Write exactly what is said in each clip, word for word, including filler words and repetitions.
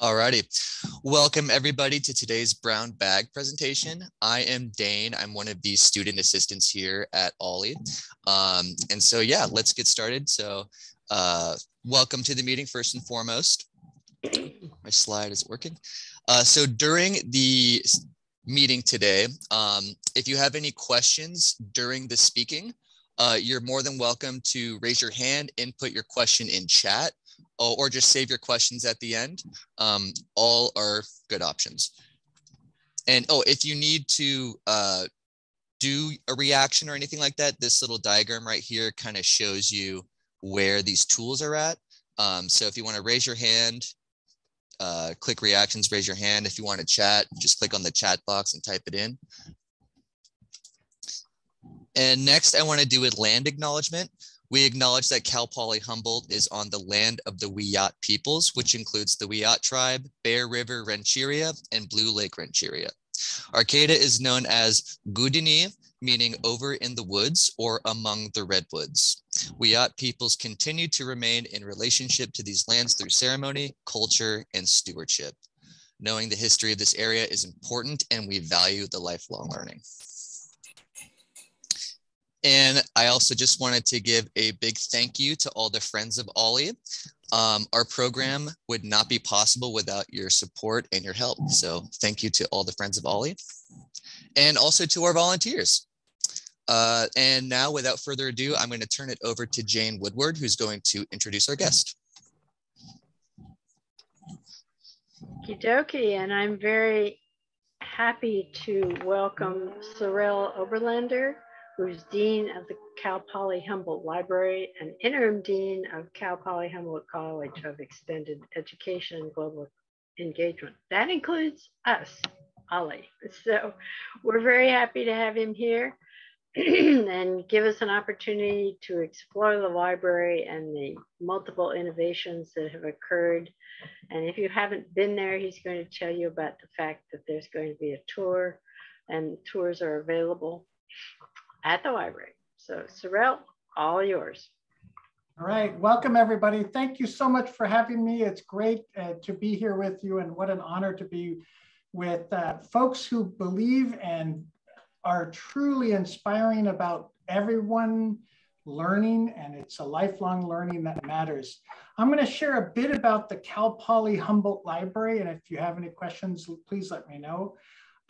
Alrighty, welcome everybody to today's brown bag presentation. I am Dane. I'm one of the student assistants here at OLLI. Um, and so yeah, let's get started. So uh, welcome to the meeting first and foremost. My slide is working. Uh, so during the meeting today, um, if you have any questions during the speaking, uh, you're more than welcome to raise your hand and put your question in chat. Or just save your questions at the end. Um, all are good options. And oh, if you need to uh, do a reaction or anything like that, this little diagram right here kind of shows you where these tools are at. Um, so if you want to raise your hand, uh, click reactions, raise your hand. If you want to chat, just click on the chat box and type it in. And next, I want to do a land acknowledgement. We acknowledge that Cal Poly Humboldt is on the land of the Wiyot peoples, which includes the Wiyot tribe, Bear River Rancheria, and Blue Lake Rancheria. Arcata is known as Guadine, meaning over in the woods or among the redwoods. Wiyot peoples continue to remain in relationship to these lands through ceremony, culture, and stewardship. Knowing the history of this area is important, and we value the lifelong learning. And I also just wanted to give a big thank you to all the friends of OLLI. Um, our program would not be possible without your support and your help. So thank you to all the friends of OLLI and also to our volunteers. Uh, and now without further ado, I'm going to turn it over to Jane Woodward, who's going to introduce our guest. Okie dokie, and I'm very happy to welcome Cyril Oberlander, who's Dean of the Cal Poly Humboldt Library and Interim Dean of Cal Poly Humboldt College of Extended Education and Global Engagement. That includes us, OLLI. So we're very happy to have him here and give us an opportunity to explore the library and the multiple innovations that have occurred. And if you haven't been there, he's going to tell you about the fact that there's going to be a tour, and tours are available at the library. So Cyril, all yours. All right, welcome everybody. Thank you so much for having me. It's great uh, to be here with you, and what an honor to be with uh, folks who believe and are truly inspiring about everyone learning, and it's a lifelong learning that matters. I'm gonna share a bit about the Cal Poly Humboldt Library, and if you have any questions, please let me know.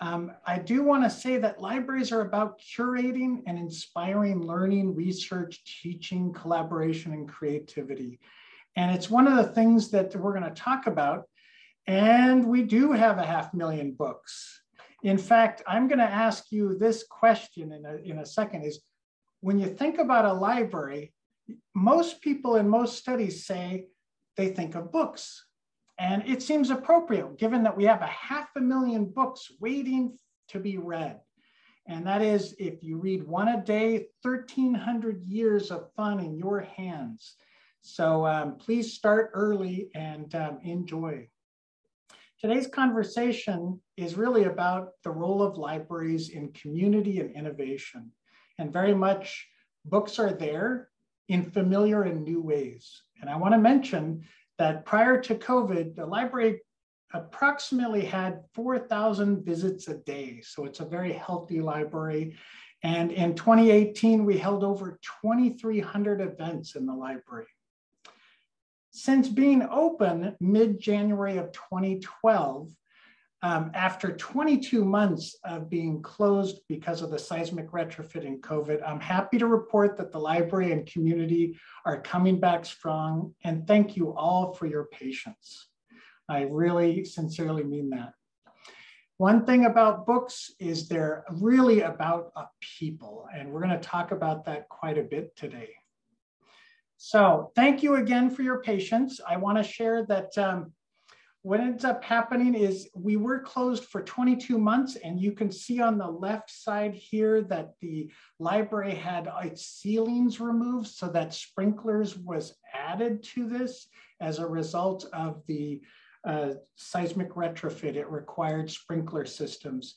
Um, I do want to say that libraries are about curating and inspiring learning, research, teaching, collaboration, and creativity. And it's one of the things that we're going to talk about. And we do have a half million books. In fact, I'm going to ask you this question in a, in a second is, when you think about a library, most people in most studies say they think of books. And it seems appropriate, given that we have a half a million books waiting to be read. And that is, if you read one a day, thirteen hundred years of fun in your hands. So um, please start early and um, enjoy. Today's conversation is really about the role of libraries in community and innovation. And very much, books are there in familiar and new ways. And I want to mention that prior to COVID, the library approximately had four thousand visits a day. So it's a very healthy library. And in twenty eighteen, we held over twenty-three hundred events in the library. Since being open mid-January of twenty twelve, um, after twenty-two months of being closed because of the seismic retrofit in COVID, I'm happy to report that the library and community are coming back strong, and thank you all for your patience. I really sincerely mean that. One thing about books is they're really about a people, and we're going to talk about that quite a bit today. So thank you again for your patience. I want to share that um, what ends up happening is we were closed for twenty-two months, and you can see on the left side here that the library had its ceilings removed, so that sprinklers was added to this as a result of the uh, seismic retrofit. It required sprinkler systems.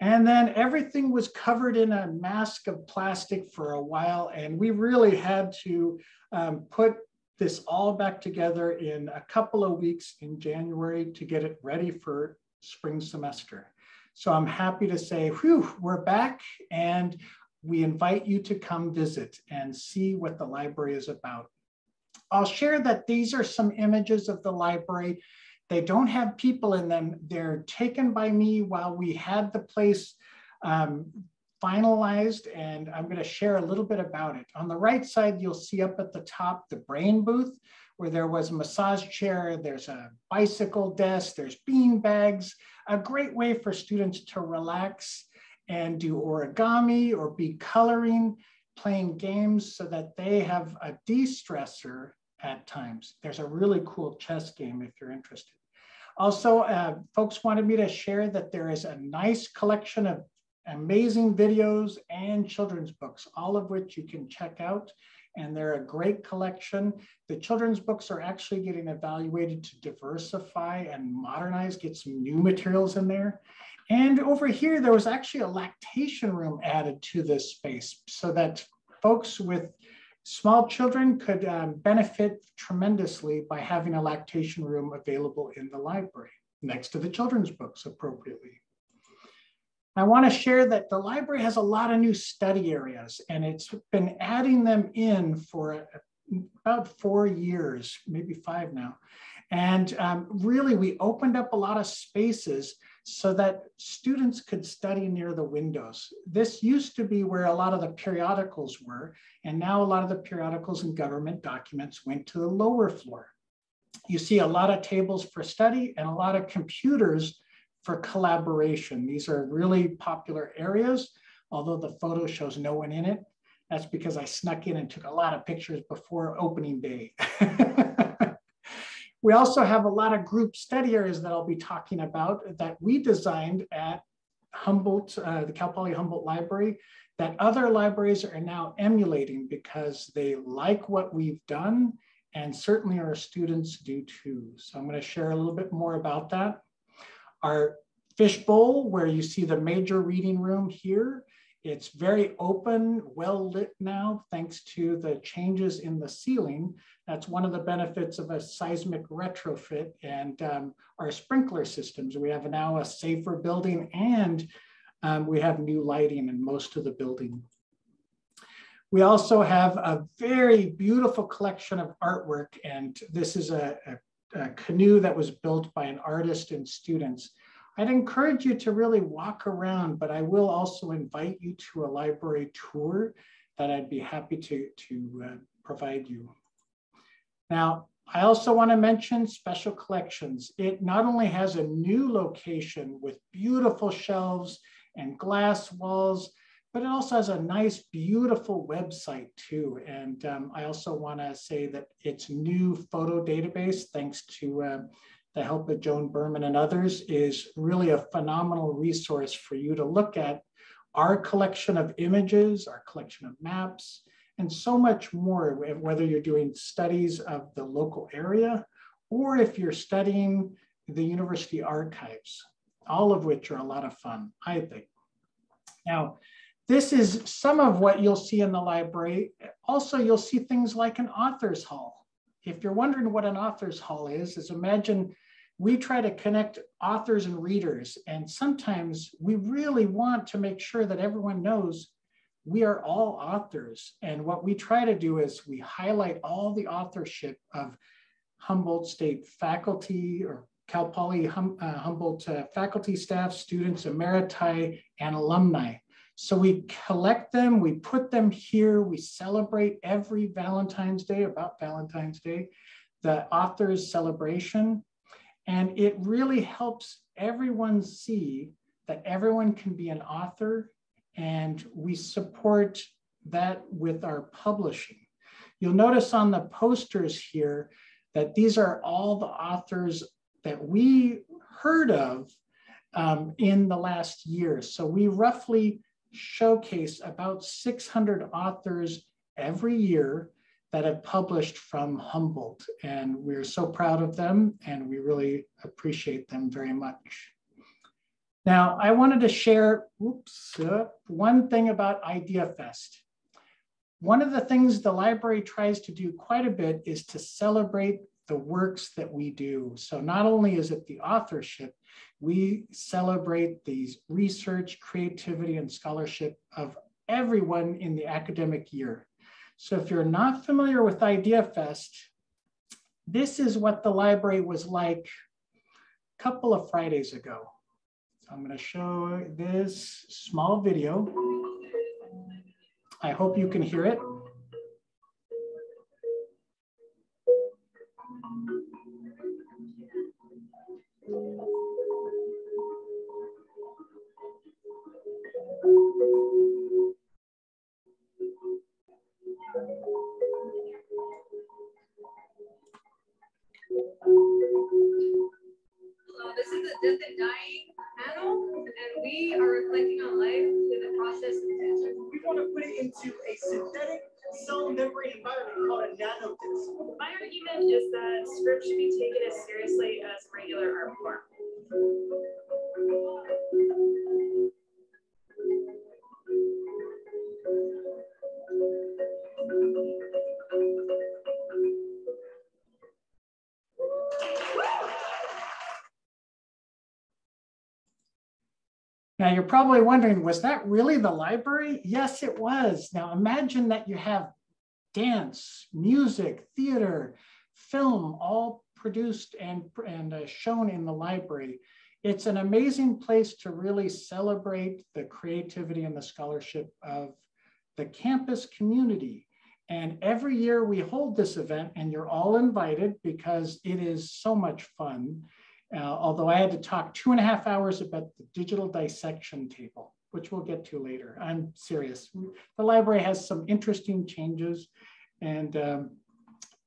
And then everything was covered in a mask of plastic for a while, and we really had to um, put this all back together in a couple of weeks in January to get it ready for spring semester. So I'm happy to say, whew, we're back, and we invite you to come visit and see what the library is about. I'll share that these are some images of the library. They don't have people in them. They're taken by me while we had the place um, finalized, and I'm going to share a little bit about it. On the right side, you'll see up at the top the brain booth, where there was a massage chair, there's a bicycle desk, there's bean bags, a great way for students to relax and do origami or be coloring, playing games so that they have a de-stressor at times. There's a really cool chess game if you're interested. Also, uh, folks wanted me to share that there is a nice collection of amazing videos and children's books, all of which you can check out, and they're a great collection. The children's books are actually getting evaluated to diversify and modernize, get some new materials in there. And over here, there was actually a lactation room added to this space so that folks with small children could um, benefit tremendously by having a lactation room available in the library next to the children's books appropriately. I want to share that the library has a lot of new study areas, and it's been adding them in for about four years, maybe five now. And um, really, we opened up a lot of spaces so that students could study near the windows. This used to be where a lot of the periodicals were, and now a lot of the periodicals and government documents went to the lower floor. You see a lot of tables for study and a lot of computers for collaboration. These are really popular areas, although the photo shows no one in it. That's because I snuck in and took a lot of pictures before opening day. We also have a lot of group study areas that I'll be talking about that we designed at Humboldt, uh, the Cal Poly Humboldt Library, that other libraries are now emulating because they like what we've done, and certainly our students do too. So I'm going to share a little bit more about that. Our fishbowl, where you see the major reading room here, it's very open, well lit now, thanks to the changes in the ceiling. That's one of the benefits of a seismic retrofit and um, our sprinkler systems. We have now a safer building, and um, we have new lighting in most of the building. We also have a very beautiful collection of artwork, and this is a, a, a canoe that was built by an artist and students. I'd encourage you to really walk around, but I will also invite you to a library tour that I'd be happy to, to uh, provide you. Now, I also want to mention Special Collections. It not only has a new location with beautiful shelves and glass walls, but it also has a nice, beautiful website too. And um, I also want to say that its new photo database, thanks to uh, the help of Joan Berman and others, is really a phenomenal resource for you to look at our collection of images, our collection of maps, and so much more, whether you're doing studies of the local area or if you're studying the university archives, all of which are a lot of fun, I think. Now, this is some of what you'll see in the library. Also, you'll see things like an author's hall. If you're wondering what an author's hall is, is imagine we try to connect authors and readers, and sometimes we really want to make sure that everyone knows we are all authors. And what we try to do is we highlight all the authorship of Humboldt State faculty or Cal Poly hum, uh, Humboldt uh, faculty, staff, students, emeriti, and alumni. So we collect them, we put them here, we celebrate every Valentine's Day, about Valentine's Day, the author's celebration. And it really helps everyone see that everyone can be an author, and we support that with our publishing. You'll notice on the posters here that these are all the authors that we heard of um, in the last year. So we roughly showcase about six hundred authors every year that have published from Humboldt. And we're so proud of them, and we really appreciate them very much. Now, I wanted to share oops, uh, one thing about IdeaFest. One of the things the library tries to do quite a bit is to celebrate the works that we do. So not only is it the authorship, we celebrate the research, creativity, and scholarship of everyone in the academic year. So if you're not familiar with IdeaFest, this is what the library was like a couple of Fridays ago. So I'm going to show this small video. I hope you can hear it. Hello, this is the Death and Dying panel, and we are reflecting on life through the process of death. We want to put it into a synthetic cell membrane environment called a nanodisc. My argument is that script should be taken as seriously as regular art form. Now, you're probably wondering, was that really the library? Yes, it was. Now, imagine that you have dance, music, theater, film, all produced and, and uh, shown in the library. It's an amazing place to really celebrate the creativity and the scholarship of the campus community. And every year we hold this event, and you're all invited because it is so much fun. Uh, although I had to talk two and a half hours about the digital dissection table, which we'll get to later. I'm serious. The library has some interesting changes, and um,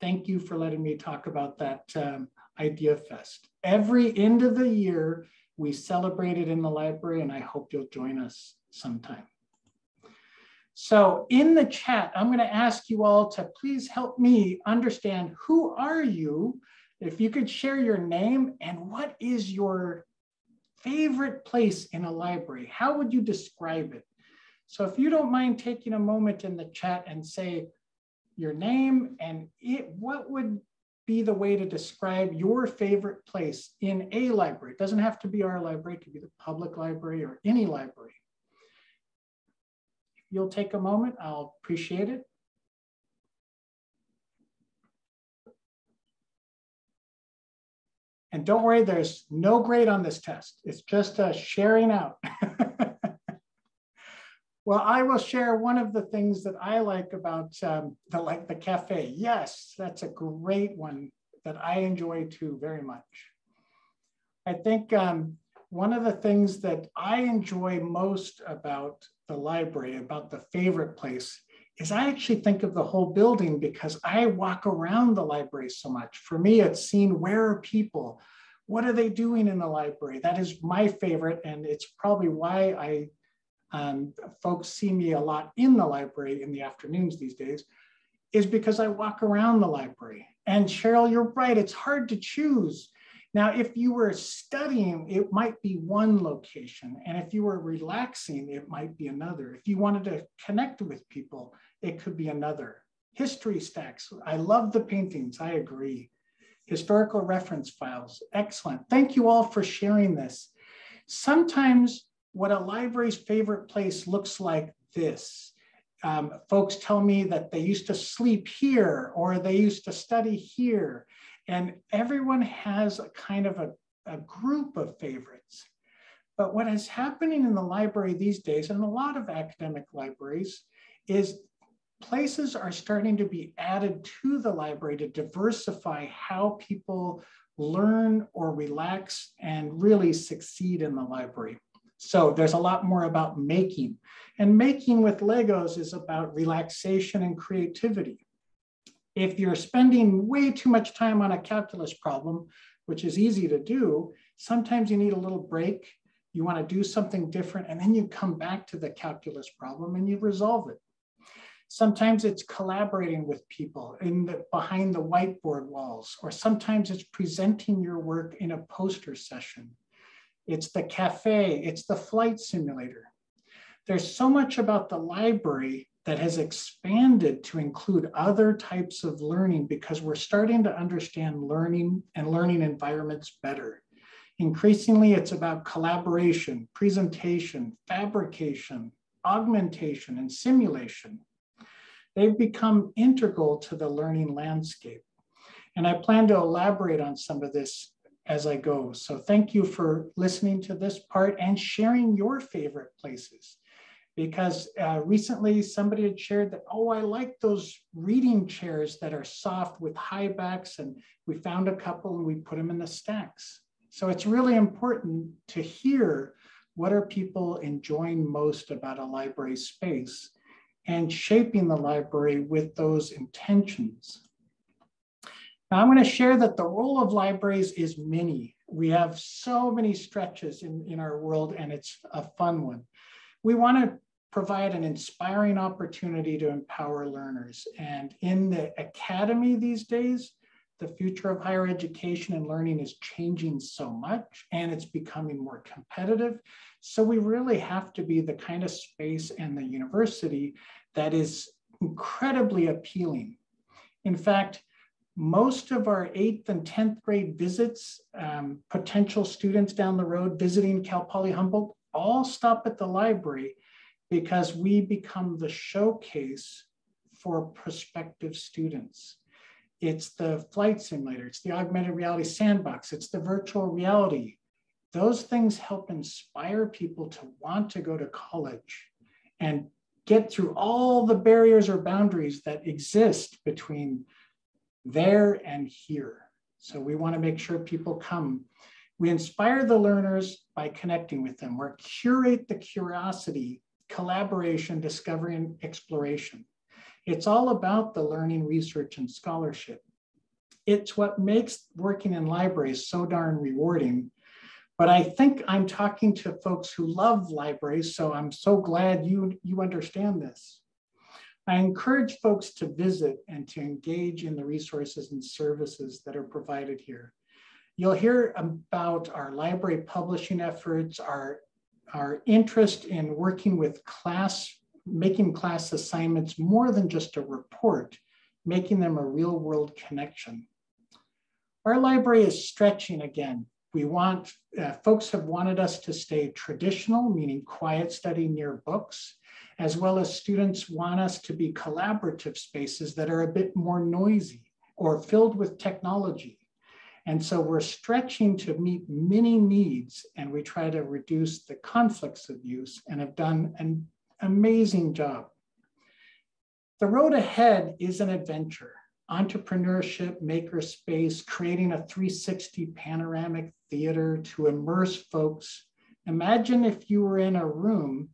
thank you for letting me talk about that um, IdeaFest. Every end of the year, we celebrate it in the library, and I hope you'll join us sometime. So in the chat, I'm going to ask you all to please help me understand, who are you? If you could share your name and what is your favorite place in a library, how would you describe it? So if you don't mind taking a moment in the chat and say your name and it, what would be the way to describe your favorite place in a library? It doesn't have to be our library, it could be the public library or any library. If you'll take a moment, I'll appreciate it. And don't worry, there's no grade on this test. It's just a sharing out. Well, I will share one of the things that I like about um, the, like the cafe. Yes, that's a great one that I enjoy too very much. I think um, one of the things that I enjoy most about the library, about the favorite place, is I actually think of the whole building because I walk around the library so much. For me, it's seeing where are people? What are they doing in the library? That is my favorite, and it's probably why I um, folks see me a lot in the library in the afternoons these days, is because I walk around the library. And Cheryl, you're right, it's hard to choose. Now, if you were studying, it might be one location. And if you were relaxing, it might be another. If you wanted to connect with people, it could be another. History stacks. I love the paintings. I agree. Historical reference files. Excellent. Thank you all for sharing this. Sometimes what a library's favorite place looks like this. Um, folks tell me that they used to sleep here or they used to study here. And everyone has a kind of a, a group of favorites. But what is happening in the library these days, and a lot of academic libraries, is places are starting to be added to the library to diversify how people learn or relax and really succeed in the library. So there's a lot more about making. And making with Legos is about relaxation and creativity. If you're spending way too much time on a calculus problem, which is easy to do, sometimes you need a little break. You want to do something different, and then you come back to the calculus problem and you resolve it. Sometimes it's collaborating with people in the, behind the whiteboard walls, or sometimes it's presenting your work in a poster session. It's the cafe, it's the flight simulator. There's so much about the library that has expanded to include other types of learning because we're starting to understand learning and learning environments better. Increasingly, it's about collaboration, presentation, fabrication, augmentation, and simulation. They've become integral to the learning landscape. And I plan to elaborate on some of this as I go. So thank you for listening to this part and sharing your favorite places. Because uh, recently somebody had shared that, oh, I like those reading chairs that are soft with high backs, and we found a couple and we put them in the stacks. So it's really important to hear what are people enjoying most about a library space and shaping the library with those intentions. Now I'm going to share that the role of libraries is many. We have so many stretches in, in our world, and it's a fun one. We want to provide an inspiring opportunity to empower learners. And in the academy these days, the future of higher education and learning is changing so much, and it's becoming more competitive. So we really have to be the kind of space and the university that is incredibly appealing. In fact, most of our eighth and tenth grade visits, um, potential students down the road visiting Cal Poly Humboldt, all stop at the library because we become the showcase for prospective students. It's the flight simulator, it's the augmented reality sandbox, it's the virtual reality. Those things help inspire people to want to go to college and get through all the barriers or boundaries that exist between there and here. So we want to make sure people come. We inspire the learners by connecting with them. We curate the curiosity, collaboration, discovery, and exploration. It's all about the learning, research, and scholarship. It's what makes working in libraries so darn rewarding. But I think I'm talking to folks who love libraries, so I'm so glad you, you understand this. I encourage folks to visit and to engage in the resources and services that are provided here. You'll hear about our library publishing efforts, our, our interest in working with class, making class assignments more than just a report, making them a real world connection. Our library is stretching again. We want, uh, folks have wanted us to stay traditional, meaning quiet study near books, as well as students want us to be collaborative spaces that are a bit more noisy or filled with technology. And so we're stretching to meet many needs, and we try to reduce the conflicts of use and have done an amazing job. The road ahead is an adventure. Entrepreneurship, makerspace, creating a three sixty panoramic theater to immerse folks. Imagine if you were in a room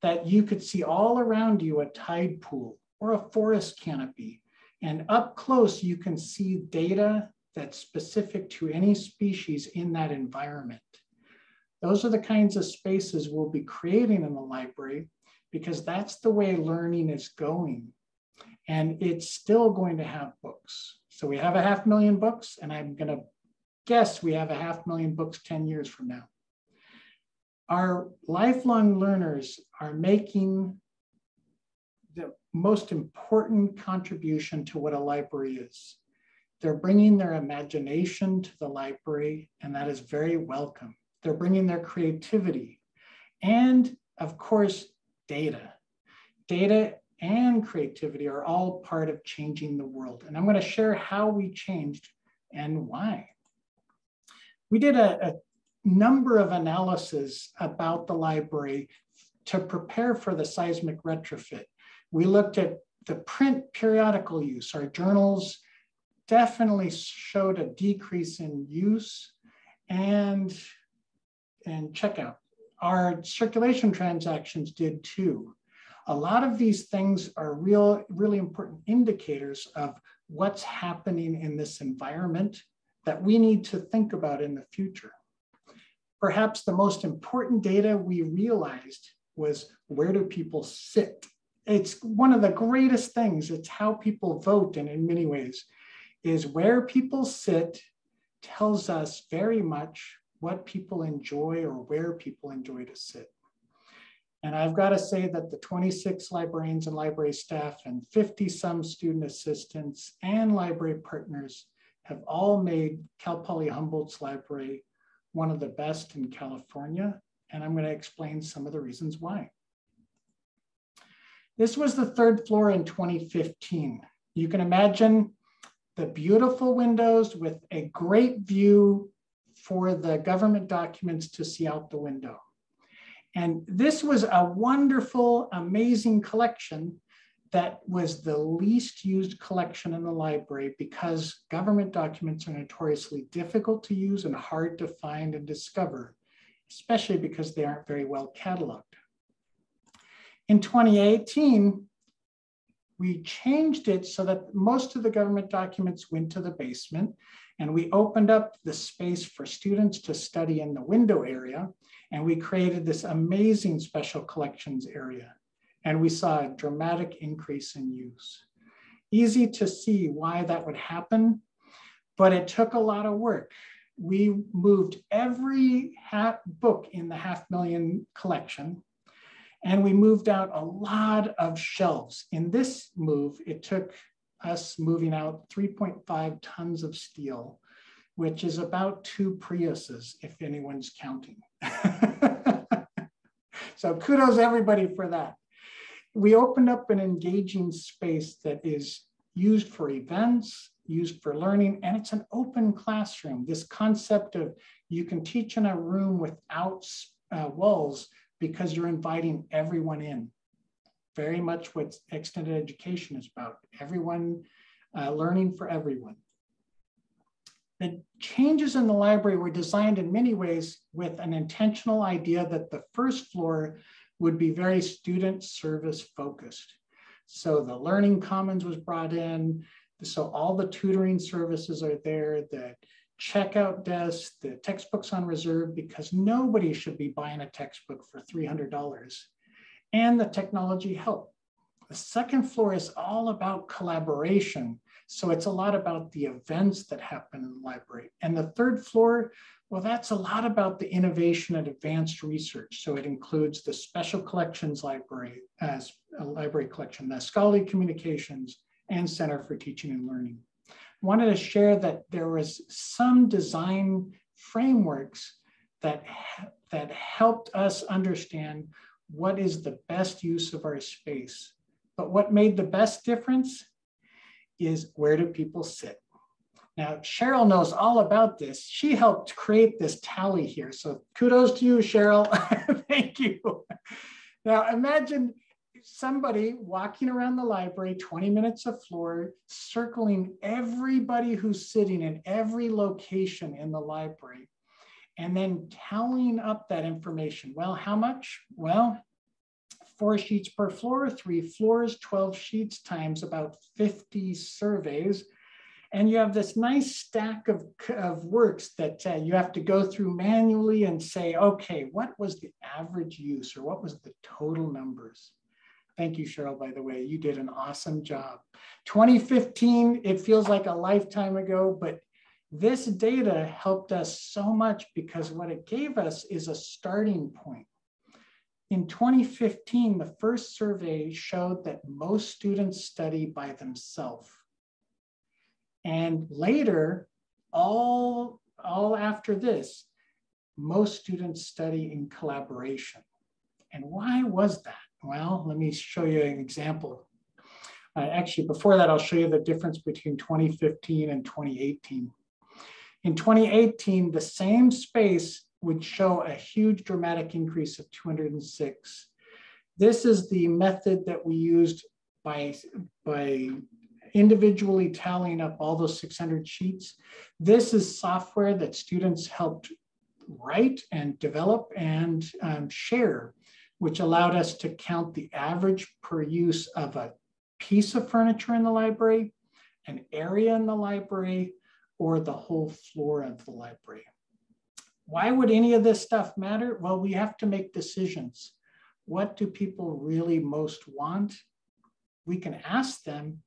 that you could see all around you a tide pool or a forest canopy, and up close you can see data that's specific to any species in that environment. Those are the kinds of spaces we'll be creating in the library, because that's the way learning is going. And it's still going to have books. So we have a half million books, and I'm gonna guess we have a half million books ten years from now. Our lifelong learners are making the most important contribution to what a library is. They're bringing their imagination to the library, and that is very welcome. They're bringing their creativity and, of course, data. Data and creativity are all part of changing the world. And I'm going to share how we changed and why. We did a, a number of analyses about the library to prepare for the seismic retrofit. We looked at the print periodical use, our journals, definitely showed a decrease in use and, and checkout. Our circulation transactions did too. A lot of these things are real, really important indicators of what's happening in this environment that we need to think about in the future. Perhaps the most important data we realized was, where do people sit? It's one of the greatest things. It's how people vote, and in many ways, is where people sit tells us very much what people enjoy or where people enjoy to sit. And I've got to say that the twenty-six librarians and library staff and fifty some student assistants and library partners have all made Cal Poly Humboldt's library one of the best in California. And I'm going to explain some of the reasons why. This was the third floor in twenty fifteen. You can imagine the beautiful windows with a great view for the government documents to see out the window. And this was a wonderful, amazing collection that was the least used collection in the library because government documents are notoriously difficult to use and hard to find and discover, especially because they aren't very well cataloged. In twenty eighteen, we changed it so that most of the government documents went to the basement, and we opened up the space for students to study in the window area, and we created this amazing special collections area, and we saw a dramatic increase in use. Easy to see why that would happen, but it took a lot of work. We moved every half book in the half million collection, and we moved out a lot of shelves. In this move, it took us moving out three point five tons of steel, which is about two Priuses, if anyone's counting. So kudos everybody for that. We opened up an engaging space that is used for events, used for learning, and it's an open classroom. This concept of you can teach in a room without uh, walls because you're inviting everyone in. Very much what extended education is about. Everyone, uh, learning for everyone. The changes in the library were designed in many ways with an intentional idea that the first floor would be very student service focused. So the Learning Commons was brought in. So all the tutoring services are there, the checkout desk, the textbooks on reserve, because nobody should be buying a textbook for three hundred dollars. And the technology help. The second floor is all about collaboration. So it's a lot about the events that happen in the library. And the third floor, well, that's a lot about the innovation and advanced research. So it includes the special collections library, as a library collection, the scholarly communications, and Center for Teaching and Learning. I wanted to share that there was some design frameworks that, that helped us understand what is the best use of our space. But what made the best difference is where do people sit? Now, Cheryl knows all about this. She helped create this tally here. So kudos to you, Cheryl. Thank you. Now, imagine somebody walking around the library, twenty minutes a floor, circling everybody who's sitting in every location in the library, and then tallying up that information. Well, how much? Well, four sheets per floor, three floors, twelve sheets times about fifty surveys. And you have this nice stack of, of works that uh, you have to go through manually and say, okay, what was the average use or what was the total numbers? Thank you, Cheryl, by the way, you did an awesome job. twenty fifteen, it feels like a lifetime ago, but this data helped us so much because what it gave us is a starting point. In twenty fifteen, the first survey showed that most students study by themselves. And later, all, all after this, most students study in collaboration. And why was that? Well, let me show you an example. Uh, actually, before that, I'll show you the difference between twenty fifteen and twenty eighteen. In twenty eighteen, the same space would show a huge dramatic increase of two hundred six. This is the method that we used by, by individually tallying up all those six hundred sheets. This is software that students helped write and develop and um, share, which allowed us to count the average per use of a piece of furniture in the library, an area in the library, or the whole floor of the library. Why would any of this stuff matter? Well, we have to make decisions. What do people really most want? We can ask them,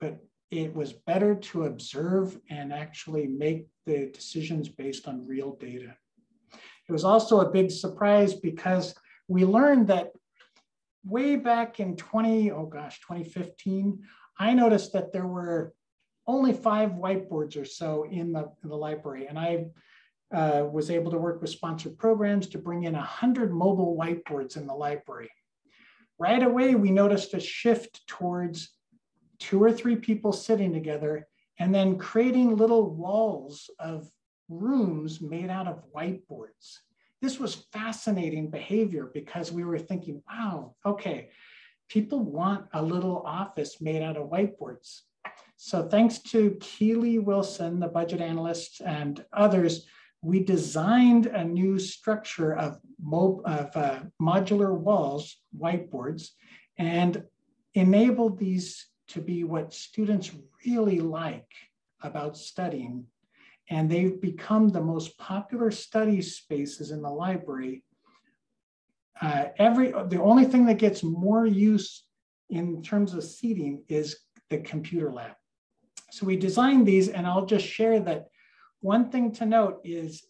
but it was better to observe and actually make the decisions based on real data. It was also a big surprise because we learned that way back in twenty, oh gosh, twenty fifteen, I noticed that there were only five whiteboards or so in the, in the library. And I uh, was able to work with sponsored programs to bring in one hundred mobile whiteboards in the library. Right away, we noticed a shift towards two or three people sitting together and then creating little walls of rooms made out of whiteboards. This was fascinating behavior because we were thinking, wow, okay, people want a little office made out of whiteboards. So thanks to Keeley Wilson, the budget analyst, and others, we designed a new structure of, mo of uh, modular walls, whiteboards, and enabled these to be what students really like about studying. And they've become the most popular study spaces in the library. Uh, every, the only thing that gets more use in terms of seating is the computer lab. So we designed these, and I'll just share that one thing to note is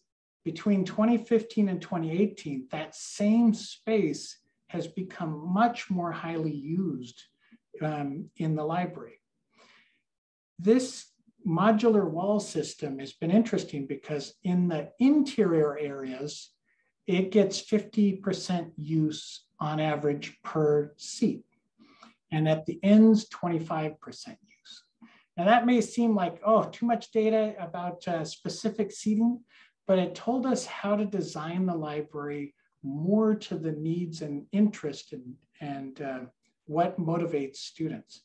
between twenty fifteen and twenty eighteen, that same space has become much more highly used um, in the library. This modular wall system has been interesting because in the interior areas, it gets fifty percent use on average per seat. And at the ends, twenty-five percent use. Now that may seem like, oh, too much data about uh, specific seating, but it told us how to design the library more to the needs and interest in, and uh, what motivates students.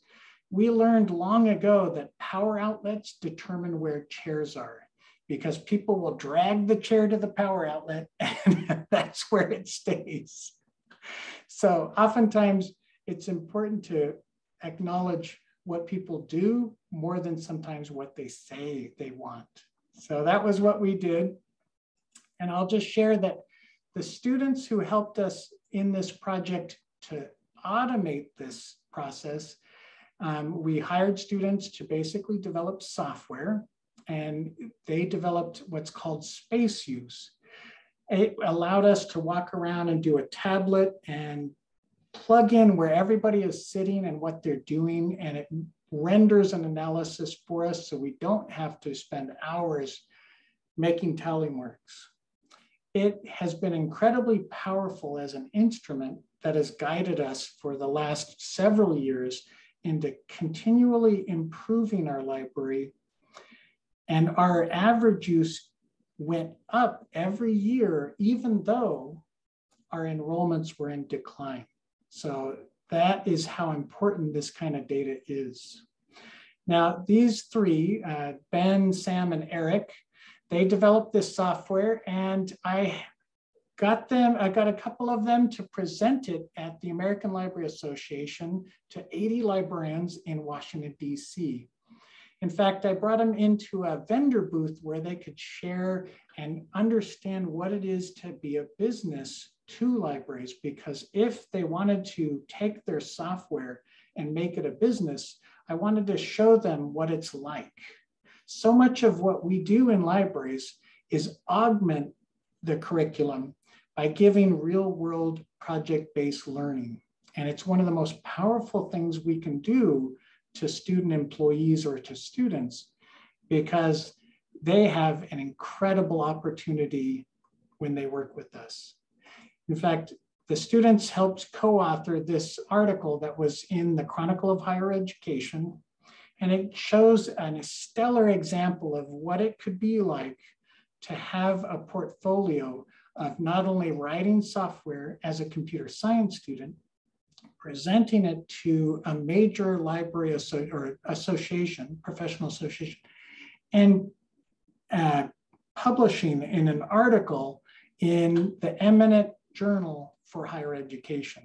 We learned long ago that power outlets determine where chairs are because people will drag the chair to the power outlet and that's where it stays. So oftentimes it's important to acknowledge what people do more than sometimes what they say they want. So that was what we did. And I'll just share that the students who helped us in this project to automate this process, Um, we hired students to basically develop software, and they developed what's called space use. It allowed us to walk around and do a tablet and plug in where everybody is sitting and what they're doing, and it renders an analysis for us so we don't have to spend hours making tally marks. It has been incredibly powerful as an instrument that has guided us for the last several years into continually improving our library. And our average use went up every year, even though our enrollments were in decline. So that is how important this kind of data is. Now, these three, uh, Ben, Sam, and Eric, they developed this software, and I Got them, I got a couple of them to present it at the American Library Association to eighty librarians in Washington, D C. In fact, I brought them into a vendor booth where they could share and understand what it is to be a business to libraries, because if they wanted to take their software and make it a business, I wanted to show them what it's like. So much of what we do in libraries is augment the curriculum by giving real-world project-based learning. And it's one of the most powerful things we can do to student employees or to students, because they have an incredible opportunity when they work with us. In fact, the students helped co-author this article that was in the Chronicle of Higher Education, and it shows a stellar example of what it could be like to have a portfolio of not only writing software as a computer science student, presenting it to a major library asso- or association, professional association, and uh, publishing in an article in the eminent journal for higher education.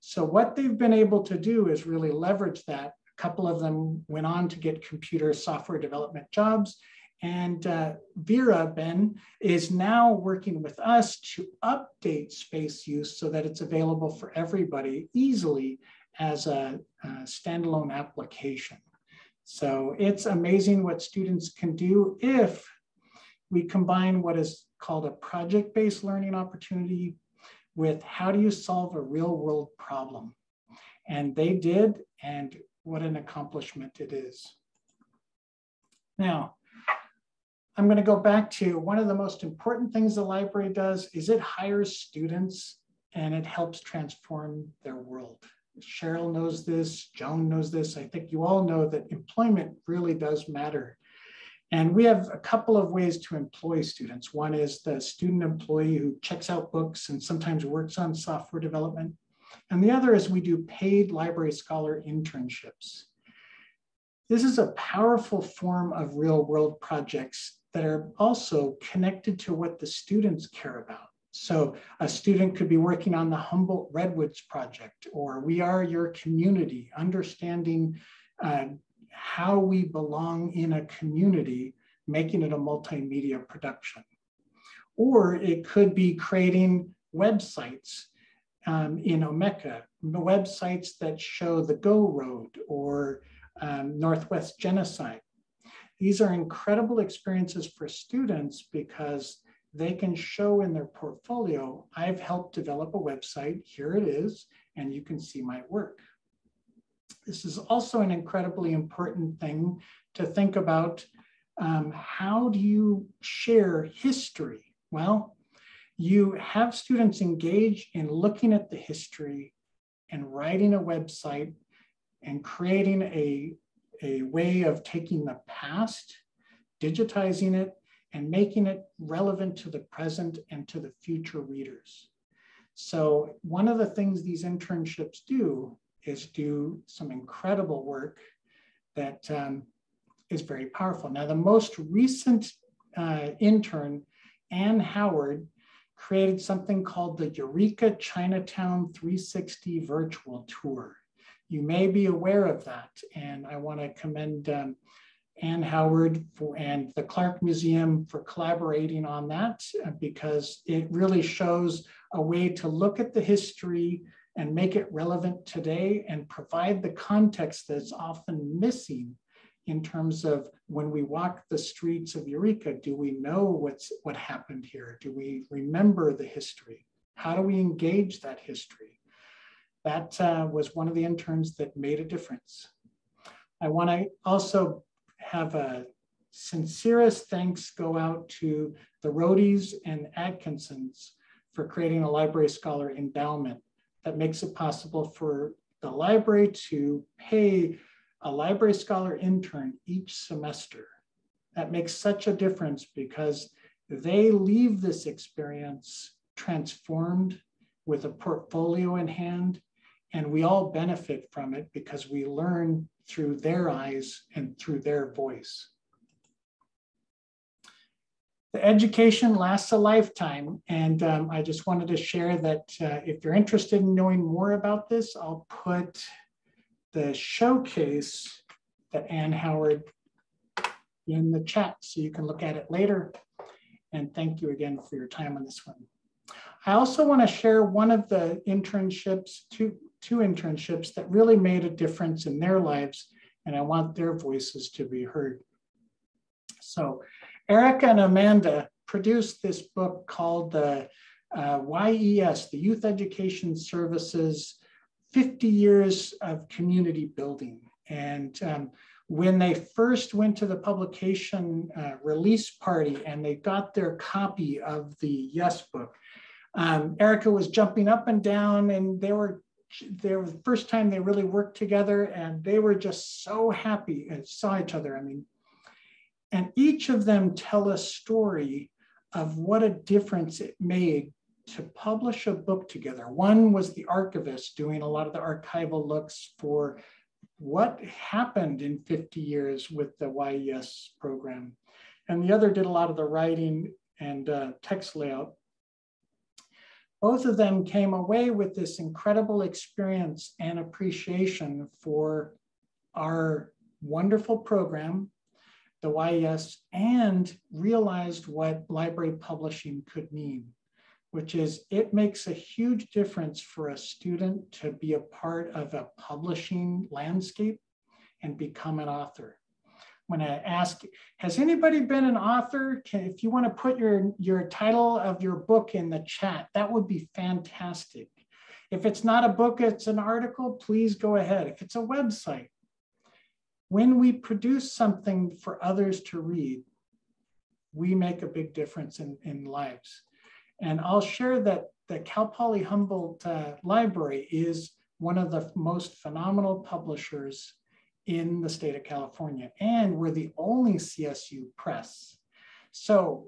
So what they've been able to do is really leverage that. A couple of them went on to get computer software development jobs. And uh, Vera, Ben, is now working with us to update space use so that it's available for everybody easily as a, a standalone application. So it's amazing what students can do if we combine what is called a project-based learning opportunity with how do you solve a real world problem? And they did, and what an accomplishment it is. Now, I'm going to go back to one of the most important things the library does is it hires students and it helps transform their world. Cheryl knows this, Joan knows this. I think you all know that employment really does matter. And we have a couple of ways to employ students. One is the student employee who checks out books and sometimes works on software development. And the other is we do paid library scholar internships. This is a powerful form of real world projects that are also connected to what the students care about. So a student could be working on the Humboldt Redwoods project, or We Are Your Community, understanding uh, how we belong in a community, making it a multimedia production. Or it could be creating websites um, in Omeka, websites that show the Go Road or um, Northwest Genocide. These are incredible experiences for students because they can show in their portfolio, I've helped develop a website, here it is, and you can see my work. This is also an incredibly important thing to think about. Um, how do you share history? Well, you have students engage in looking at the history and writing a website and creating a, a way of taking the past, digitizing it, and making it relevant to the present and to the future readers. So one of the things these internships do is do some incredible work that um, is very powerful. Now, the most recent uh, intern, Ann Howard, created something called the Eureka Chinatown three sixty virtual tour. You may be aware of that, and I wanna commend um, Ann Howard for, and the Clark Museum for collaborating on that, because it really shows a way to look at the history and make it relevant today and provide the context that's often missing in terms of when we walk the streets of Eureka. Do we know what's, what happened here? Do we remember the history? How do we engage that history? That uh, was one of the interns that made a difference. I want to also have a sincerest thanks go out to the Rhodeys and Atkinsons for creating a library scholar endowment that makes it possible for the library to pay a library scholar intern each semester. That makes such a difference because they leave this experience transformed with a portfolio in hand, and we all benefit from it because we learn through their eyes and through their voice. The education lasts a lifetime. And um, I just wanted to share that uh, if you're interested in knowing more about this, I'll put the showcase that Ann Howard in the chat so you can look at it later. And thank you again for your time on this one. I also want to share one of the internships, two, two internships that really made a difference in their lives, and I want their voices to be heard. So Erica and Amanda produced this book called the uh, Y E S, the Youth Education Services, fifty years of Community Building. And um, when they first went to the publication uh, release party and they got their copy of the Yes book, Um, Erica was jumping up and down, and they were, they were the first time they really worked together, and they were just so happy and saw each other. I mean, and each of them tell a story of what a difference it made to publish a book together. One was the archivist doing a lot of the archival looks for what happened in fifty years with the Y E S program. And the other did a lot of the writing and uh, text layout. Both of them came away with this incredible experience and appreciation for our wonderful program, the Y E S, and realized what library publishing could mean, which is it makes a huge difference for a student to be a part of a publishing landscape and become an author. I'm going to ask, has anybody been an author? Can, if you want to put your, your title of your book in the chat, that would be fantastic. If it's not a book, it's an article, please go ahead. If it's a website, when we produce something for others to read, we make a big difference in, in lives. And I'll share that the Cal Poly Humboldt uh, Library is one of the most phenomenal publishers in the state of California, and we're the only C S U press. So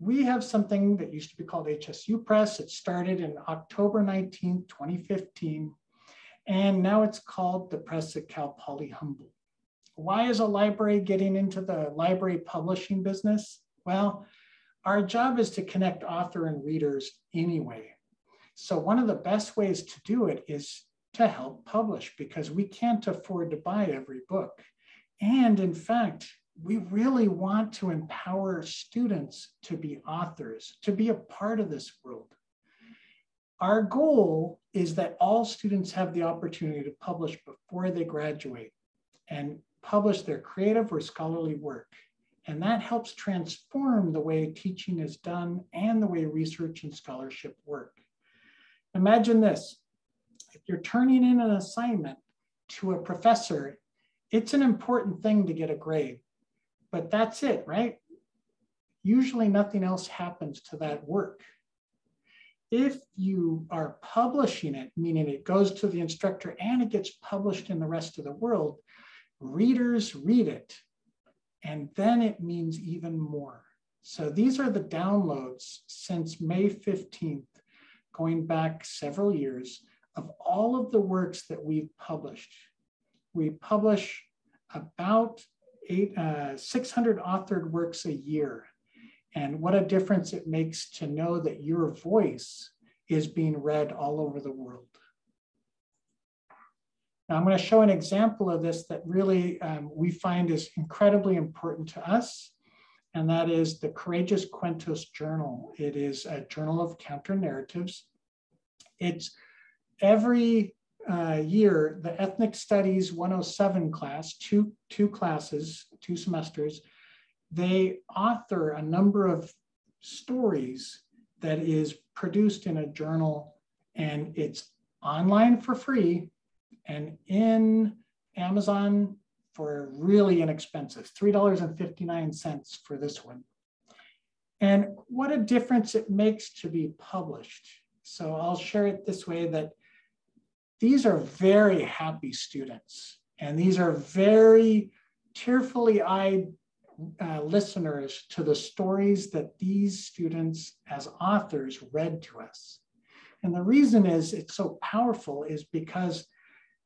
we have something that used to be called H S U Press. It started in October nineteenth, twenty fifteen, and now it's called the Press at Cal Poly Humboldt. Why is a library getting into the library publishing business? Well, our job is to connect author and readers anyway. So one of the best ways to do it is to help publish, because we can't afford to buy every book. And in fact, we really want to empower students to be authors, to be a part of this world. Our goal is that all students have the opportunity to publish before they graduate and publish their creative or scholarly work. And that helps transform the way teaching is done and the way research and scholarship work. Imagine this. If you're turning in an assignment to a professor, it's an important thing to get a grade, but that's it, right? Usually nothing else happens to that work. If you are publishing it, meaning it goes to the instructor and it gets published in the rest of the world, readers read it, and then it means even more. So these are the downloads since May fifteenth, going back several years, of all of the works that we've published. We publish about eight, uh, six hundred authored works a year. And what a difference it makes to know that your voice is being read all over the world. Now I'm going to show an example of this that really um, we find is incredibly important to us. And that is the Courageous Cuentos Journal. It is a journal of counter narratives. It's Every uh, year, the Ethnic Studies one oh seven class, two, two classes, two semesters, they author a number of stories that is produced in a journal, and it's online for free and in Amazon for really inexpensive, three dollars and fifty-nine cents for this one. And what a difference it makes to be published. So I'll share it this way, that these are very happy students, and these are very tearfully eyed uh, listeners to the stories that these students as authors read to us. And the reason is it's so powerful is because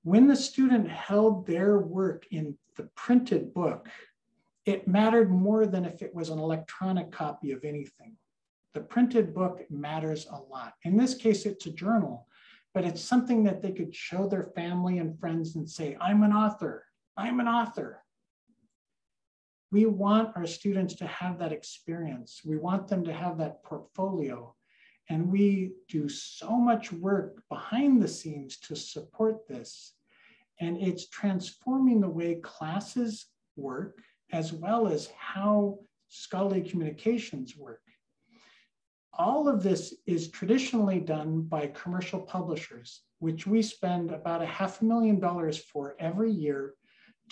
when the student held their work in the printed book, it mattered more than if it was an electronic copy of anything. The printed book matters a lot. In this case, it's a journal, but it's something that they could show their family and friends and say, I'm an author, I'm an author. We want our students to have that experience. We want them to have that portfolio. And we do so much work behind the scenes to support this. And it's transforming the way classes work, as well as how scholarly communications work. All of this is traditionally done by commercial publishers, which we spend about a half a million dollars for every year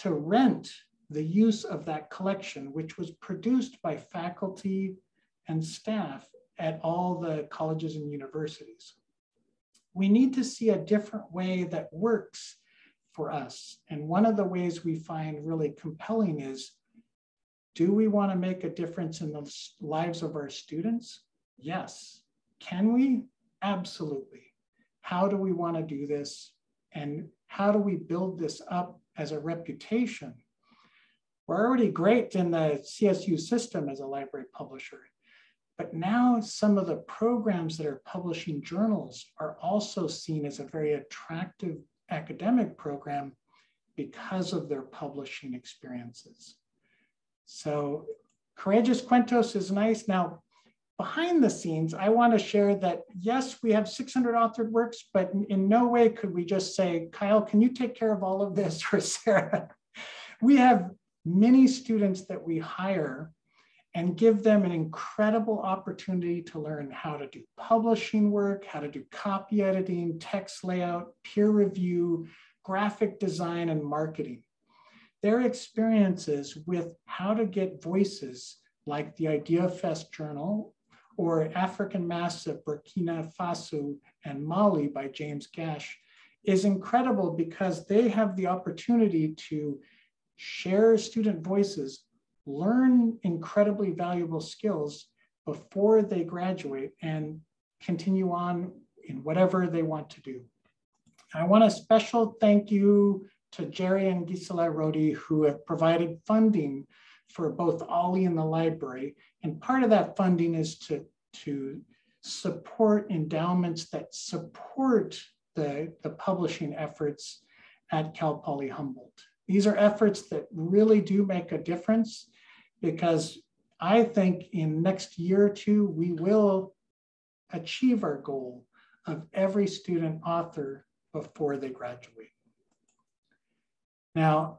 to rent the use of that collection, which was produced by faculty and staff at all the colleges and universities. We need to see a different way that works for us. And one of the ways we find really compelling is, do we want to make a difference in the lives of our students? Yes. Can we? Absolutely. How do we want to do this? And how do we build this up as a reputation? We're already great in the C S U system as a library publisher, but now some of the programs that are publishing journals are also seen as a very attractive academic program because of their publishing experiences. So Courageous Cuentos is nice. Now, behind the scenes, I want to share that, yes, we have six hundred authored works, but in no way could we just say, Kyle, can you take care of all of this for Sarah? We have many students that we hire and give them an incredible opportunity to learn how to do publishing work, how to do copy editing, text layout, peer review, graphic design, and marketing. Their experiences with how to get voices like the IdeaFest Journal or African Mass of Burkina Faso and Mali by James Gash is incredible because they have the opportunity to share student voices, learn incredibly valuable skills before they graduate and continue on in whatever they want to do. I want a special thank you to Jerry and Gisela Rohde, who have provided funding for both OLLI and the library. And part of that funding is to, to support endowments that support the, the publishing efforts at Cal Poly Humboldt. These are efforts that really do make a difference, because I think in next year or two, we will achieve our goal of every student author before they graduate. Now,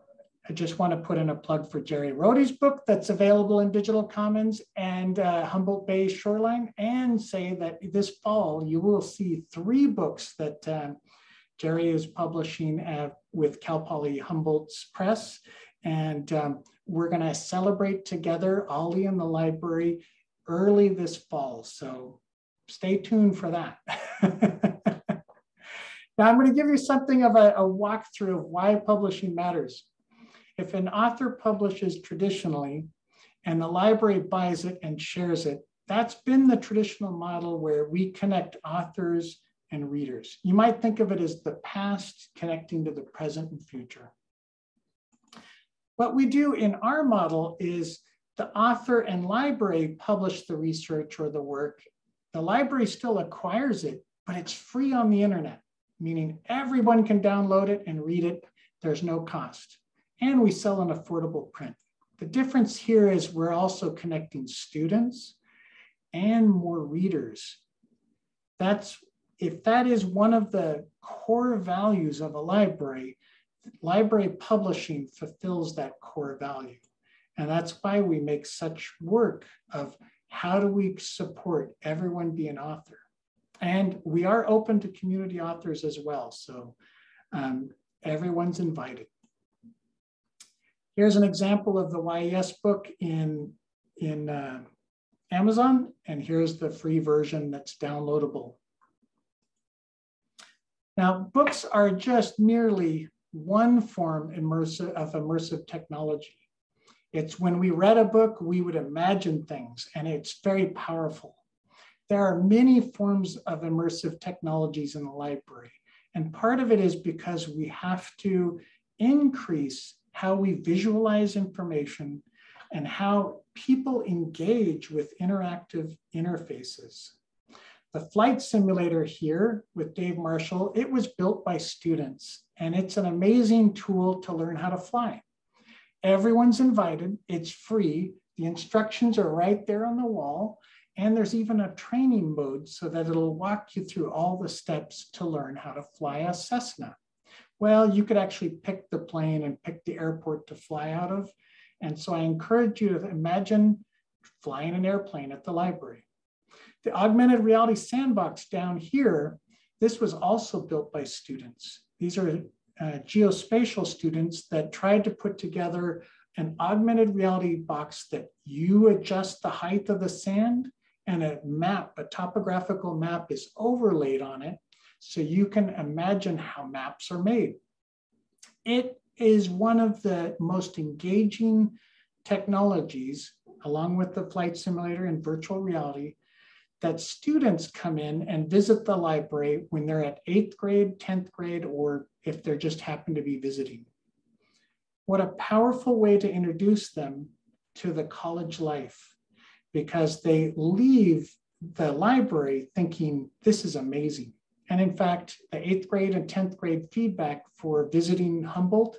I just want to put in a plug for Jerry Rohde's book that's available in Digital Commons and uh, Humboldt Bay Shoreline, and say that this fall you will see three books that uh, Jerry is publishing uh, with Cal Poly Humboldt's Press. And um, we're going to celebrate together OLLI in the library early this fall. So stay tuned for that. Now I'm going to give you something of a, a walkthrough of why publishing matters. If an author publishes traditionally and the library buys it and shares it, that's been the traditional model where we connect authors and readers. You might think of it as the past connecting to the present and future. What we do in our model is the author and library publish the research or the work. The library still acquires it, but it's free on the internet, meaning everyone can download it and read it. There's no cost. And we sell an affordable print. The difference here is we're also connecting students and more readers. That's, if that is one of the core values of a library, library publishing fulfills that core value. And that's why we make such work of how do we support everyone be an author. And we are open to community authors as well. So um, everyone's invited. Here's an example of the Y E S book in, in uh, Amazon. And here's the free version that's downloadable. Now, books are just merely one form immersive, of immersive technology. It's when we read a book, we would imagine things, and it's very powerful. There are many forms of immersive technologies in the library. And part of it is because we have to increase how we visualize information and how people engage with interactive interfaces. The flight simulator here with Dave Marshall, it was built by students, and it's an amazing tool to learn how to fly. Everyone's invited, it's free. The instructions are right there on the wall. And there's even a training mode so that it'll walk you through all the steps to learn how to fly a Cessna. Well, you could actually pick the plane and pick the airport to fly out of. And so I encourage you to imagine flying an airplane at the library. The augmented reality sandbox down here, this was also built by students. These are uh, geospatial students that tried to put together an augmented reality box that you adjust the height of the sand, and a map, a topographical map is overlaid on it, so you can imagine how maps are made. It is one of the most engaging technologies, along with the flight simulator and virtual reality, that students come in and visit the library when they're at eighth grade, tenth grade, or if they just happen to be visiting. What a powerful way to introduce them to the college life, because they leave the library thinking, this is amazing. And in fact, the eighth grade and tenth grade feedback for visiting Humboldt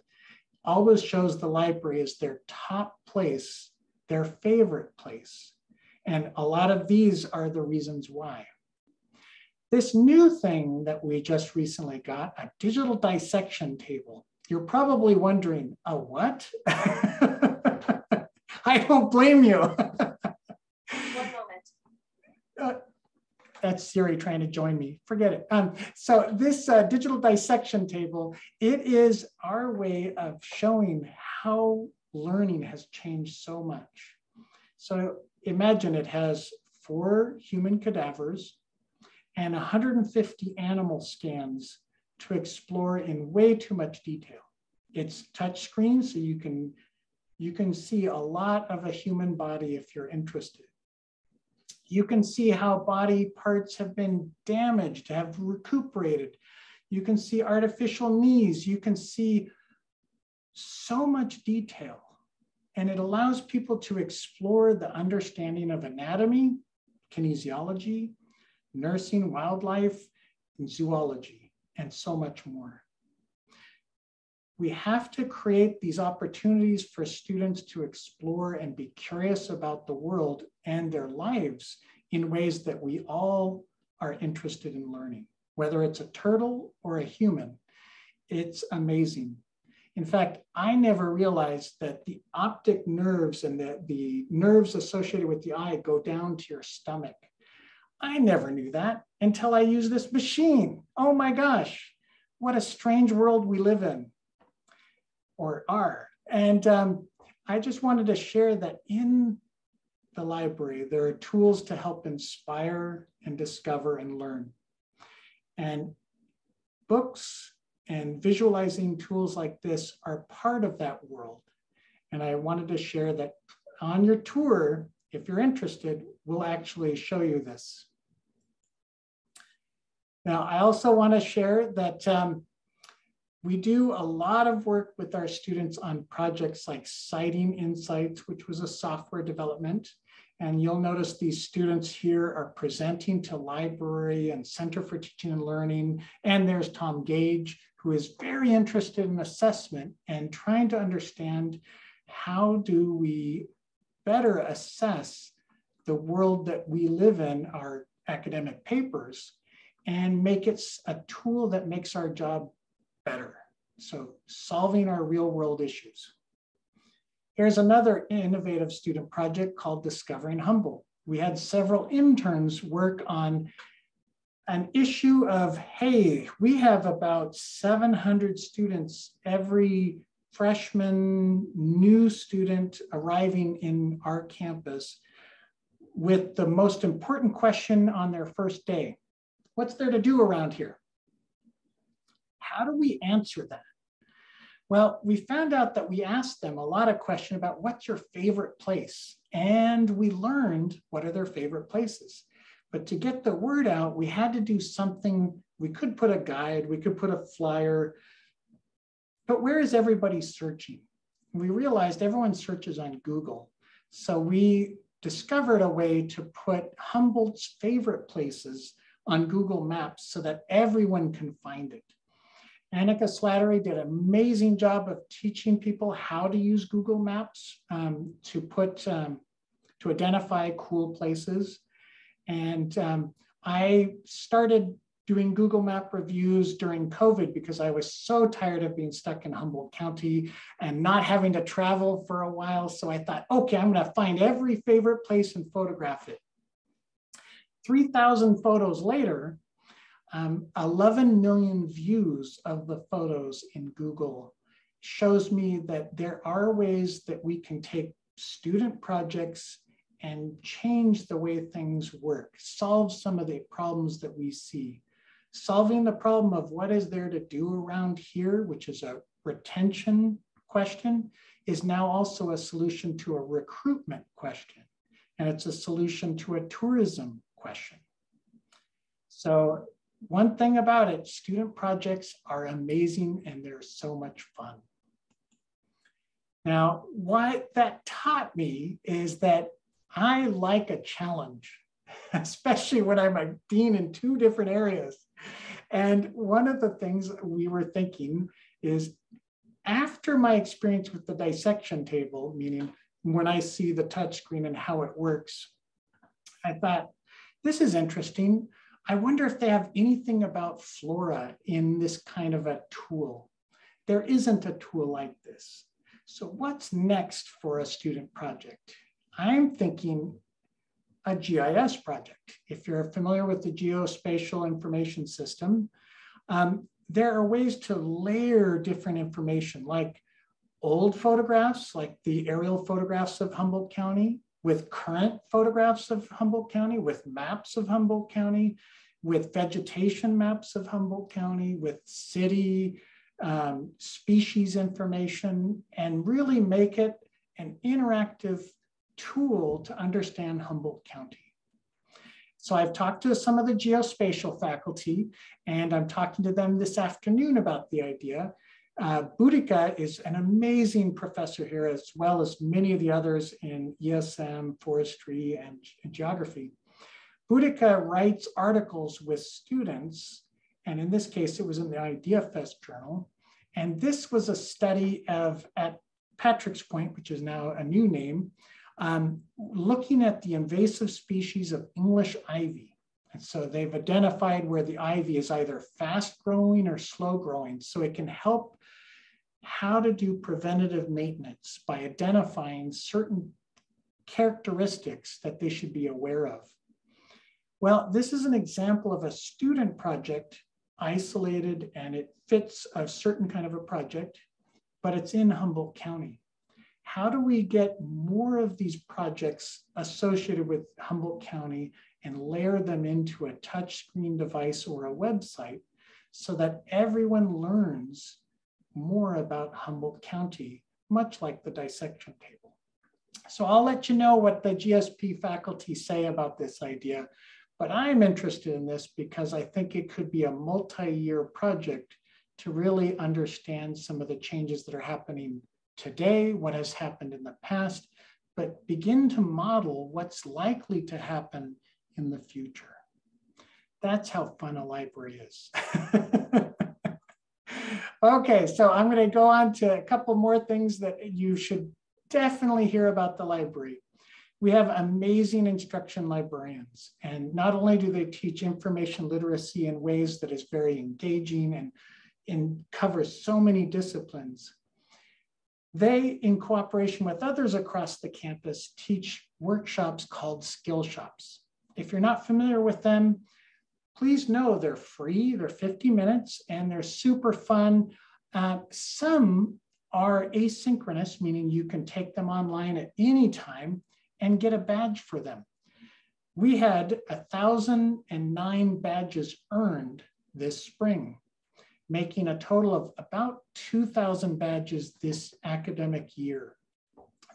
always shows the library as their top place, their favorite place. And a lot of these are the reasons why. This new thing that we just recently got, a digital dissection table. You're probably wondering, a what? I don't blame you. One moment. Uh, that's Siri trying to join me. Forget it. Um, so this uh, digital dissection table, it is our way of showing how learning has changed so much. So imagine it has four human cadavers and one hundred fifty animal scans to explore in way too much detail. It's touchscreen, so you can, you can see a lot of a human body if you're interested. You can see how body parts have been damaged, have recuperated. You can see artificial knees. You can see so much detail. And it allows people to explore the understanding of anatomy, kinesiology, nursing, wildlife, and zoology, and so much more. We have to create these opportunities for students to explore and be curious about the world and their lives in ways that we all are interested in learning, whether it's a turtle or a human. It's amazing. In fact, I never realized that the optic nerves and the, the nerves associated with the eye go down to your stomach. I never knew that until I used this machine. Oh my gosh, what a strange world we live in, or are. And um, I just wanted to share that in the library, there are tools to help inspire and discover and learn. And books and visualizing tools like this are part of that world. And I wanted to share that on your tour, if you're interested, we'll actually show you this. Now, I also want to share that um, we do a lot of work with our students on projects like Citing Insights, which was a software development. And you'll notice these students here are presenting to library and Center for Teaching and Learning. And there's Tom Gage, who is very interested in assessment and trying to understand how do we better assess the world that we live in, our academic papers, and make it a tool that makes our job better. So solving our real world issues. Here's another innovative student project called Discovering Humboldt. We had several interns work on an issue of, hey, we have about seven hundred students every freshman, new student arriving in our campus with the most important question on their first day. What's there to do around here? How do we answer that? Well, we found out that we asked them a lot of questions about what's your favorite place? And we learned what are their favorite places. But to get the word out, we had to do something. We could put a guide, we could put a flyer, but where is everybody searching? We realized everyone searches on Google. So we discovered a way to put Humboldt's favorite places on Google Maps so that everyone can find it. Annika Slattery did an amazing job of teaching people how to use Google Maps um, to put, um, to identify cool places. And um, I started doing Google Map reviews during COVID because I was so tired of being stuck in Humboldt County and not having to travel for a while. So I thought, okay, I'm gonna find every favorite place and photograph it. three thousand photos later, um, eleven million views of the photos in Google shows me that there are ways that we can take student projects and change the way things work, solve some of the problems that we see. Solving the problem of what is there to do around here, which is a retention question, is now also a solution to a recruitment question. And it's a solution to a tourism question. So one thing about it, student projects are amazing and they're so much fun. Now, what that taught me is that I like a challenge, especially when I'm a dean in two different areas. And one of the things we were thinking is after my experience with the dissection table, meaning when I see the touchscreen and how it works, I thought, this is interesting. I wonder if they have anything about flora in this kind of a tool. There isn't a tool like this. So what's next for a student project? I'm thinking a G I S project. If you're familiar with the Geospatial Information System, um, there are ways to layer different information, like old photographs, like the aerial photographs of Humboldt County, with current photographs of Humboldt County, with maps of Humboldt County, with vegetation maps of Humboldt County, with city um, species information, and really make it an interactive tool to understand Humboldt County. So I've talked to some of the geospatial faculty, and I'm talking to them this afternoon about the idea. Uh, Boudica is an amazing professor here, as well as many of the others in E S M, forestry, and, and geography. Boudica writes articles with students, and in this case, it was in the IdeaFest journal. And this was a study of, at Patrick's Point, which is now a new name, um, looking at the invasive species of English ivy. And so they've identified where the ivy is either fast growing or slow growing. So it can help how to do preventative maintenance by identifying certain characteristics that they should be aware of. Well, this is an example of a student project, isolated, and it fits a certain kind of a project, but it's in Humboldt County. How do we get more of these projects associated with Humboldt County and layer them into a touchscreen device or a website so that everyone learns more about Humboldt County, much like the dissection table? So I'll let you know what the G S P faculty say about this idea, but I'm interested in this because I think it could be a multi-year project to really understand some of the changes that are happening today, what has happened in the past, but begin to model what's likely to happen in the future. That's how fun a library is. Okay, so I'm going to go on to a couple more things that you should definitely hear about the library. We have amazing instruction librarians, and not only do they teach information literacy in ways that is very engaging and, and covers so many disciplines, they, in cooperation with others across the campus, teach workshops called skill shops. If you're not familiar with them, please know they're free, they're fifty minutes, and they're super fun. Uh, some are asynchronous, meaning you can take them online at any time and get a badge for them. We had one thousand nine badges earned this spring, making a total of about two thousand badges this academic year.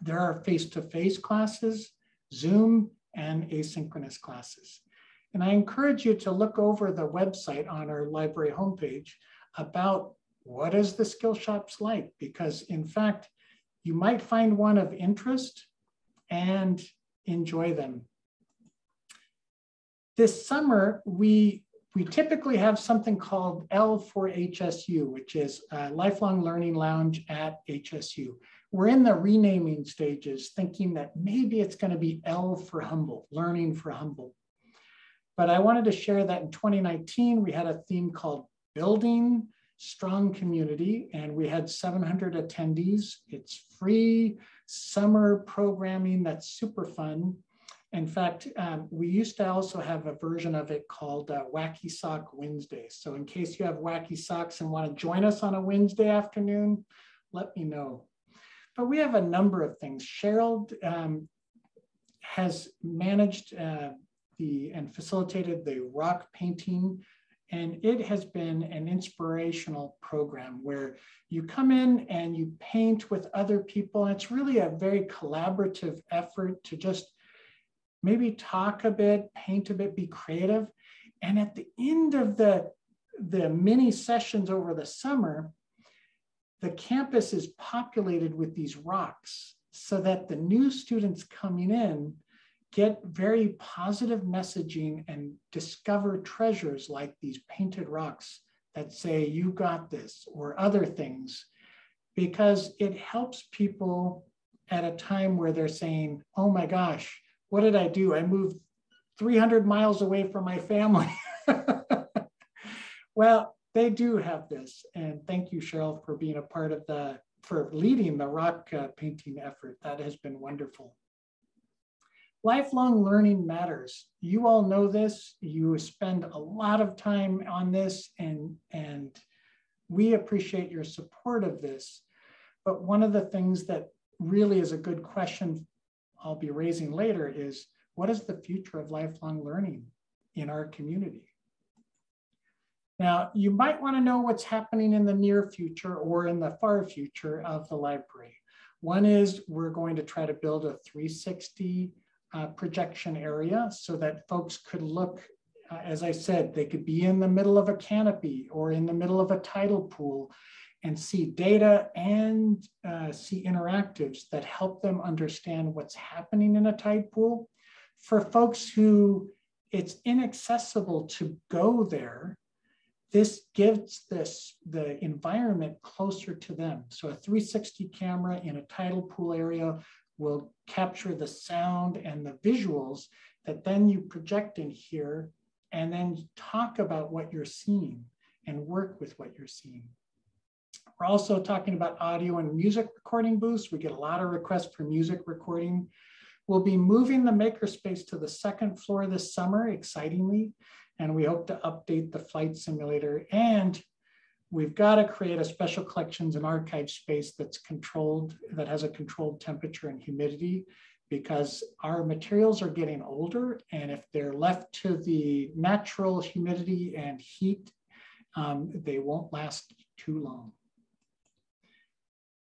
There are face-to-face classes, Zoom, and asynchronous classes. And I encourage you to look over the website on our library homepage about what is the skill shops like, because in fact, you might find one of interest and enjoy them. This summer, we, we typically have something called L four H S U, which is a lifelong learning lounge at H S U. We're in the renaming stages, thinking that maybe it's going to be L for Humboldt, learning for Humboldt. But I wanted to share that in twenty nineteen, we had a theme called Building Strong Community, and we had seven hundred attendees. It's free summer programming that's super fun. In fact, um, we used to also have a version of it called uh, Wacky Sock Wednesday. So in case you have wacky socks and want to join us on a Wednesday afternoon, let me know. But we have a number of things. Cheryl um, has managed uh, the and facilitated the rock painting, and it has been an inspirational program where you come in and you paint with other people. And it's really a very collaborative effort to just maybe talk a bit, paint a bit, be creative. And at the end of the, the mini sessions over the summer, the campus is populated with these rocks so that the new students coming in get very positive messaging and discover treasures like these painted rocks that say, you got this, or other things, because it helps people at a time where they're saying, oh my gosh, what did I do? I moved three hundred miles away from my family. Well, they do have this, and thank you, Cheryl, for being a part of the for leading the rock uh, painting effort. That has been wonderful. Lifelong learning matters. You all know this. You spend a lot of time on this, and, and we appreciate your support of this. But one of the things that really is a good question I'll be raising later is, what is the future of lifelong learning in our community? Now, you might want to know what's happening in the near future or in the far future of the library. One is we're going to try to build a three sixty uh, projection area so that folks could look, uh, as I said, they could be in the middle of a canopy or in the middle of a tidal pool and see data and uh, see interactives that help them understand what's happening in a tide pool. For folks who it's inaccessible to go there, this gives this the environment closer to them. So a three sixty camera in a tidal pool area will capture the sound and the visuals that then you project in here, and then talk about what you're seeing and work with what you're seeing. We're also talking about audio and music recording booths. We get a lot of requests for music recording. We'll be moving the makerspace to the second floor this summer, excitingly, and we hope to update the flight simulator. And we've got to create a special collections and archive space that's controlled, that has a controlled temperature and humidity, because our materials are getting older, and if they're left to the natural humidity and heat, um, they won't last too long.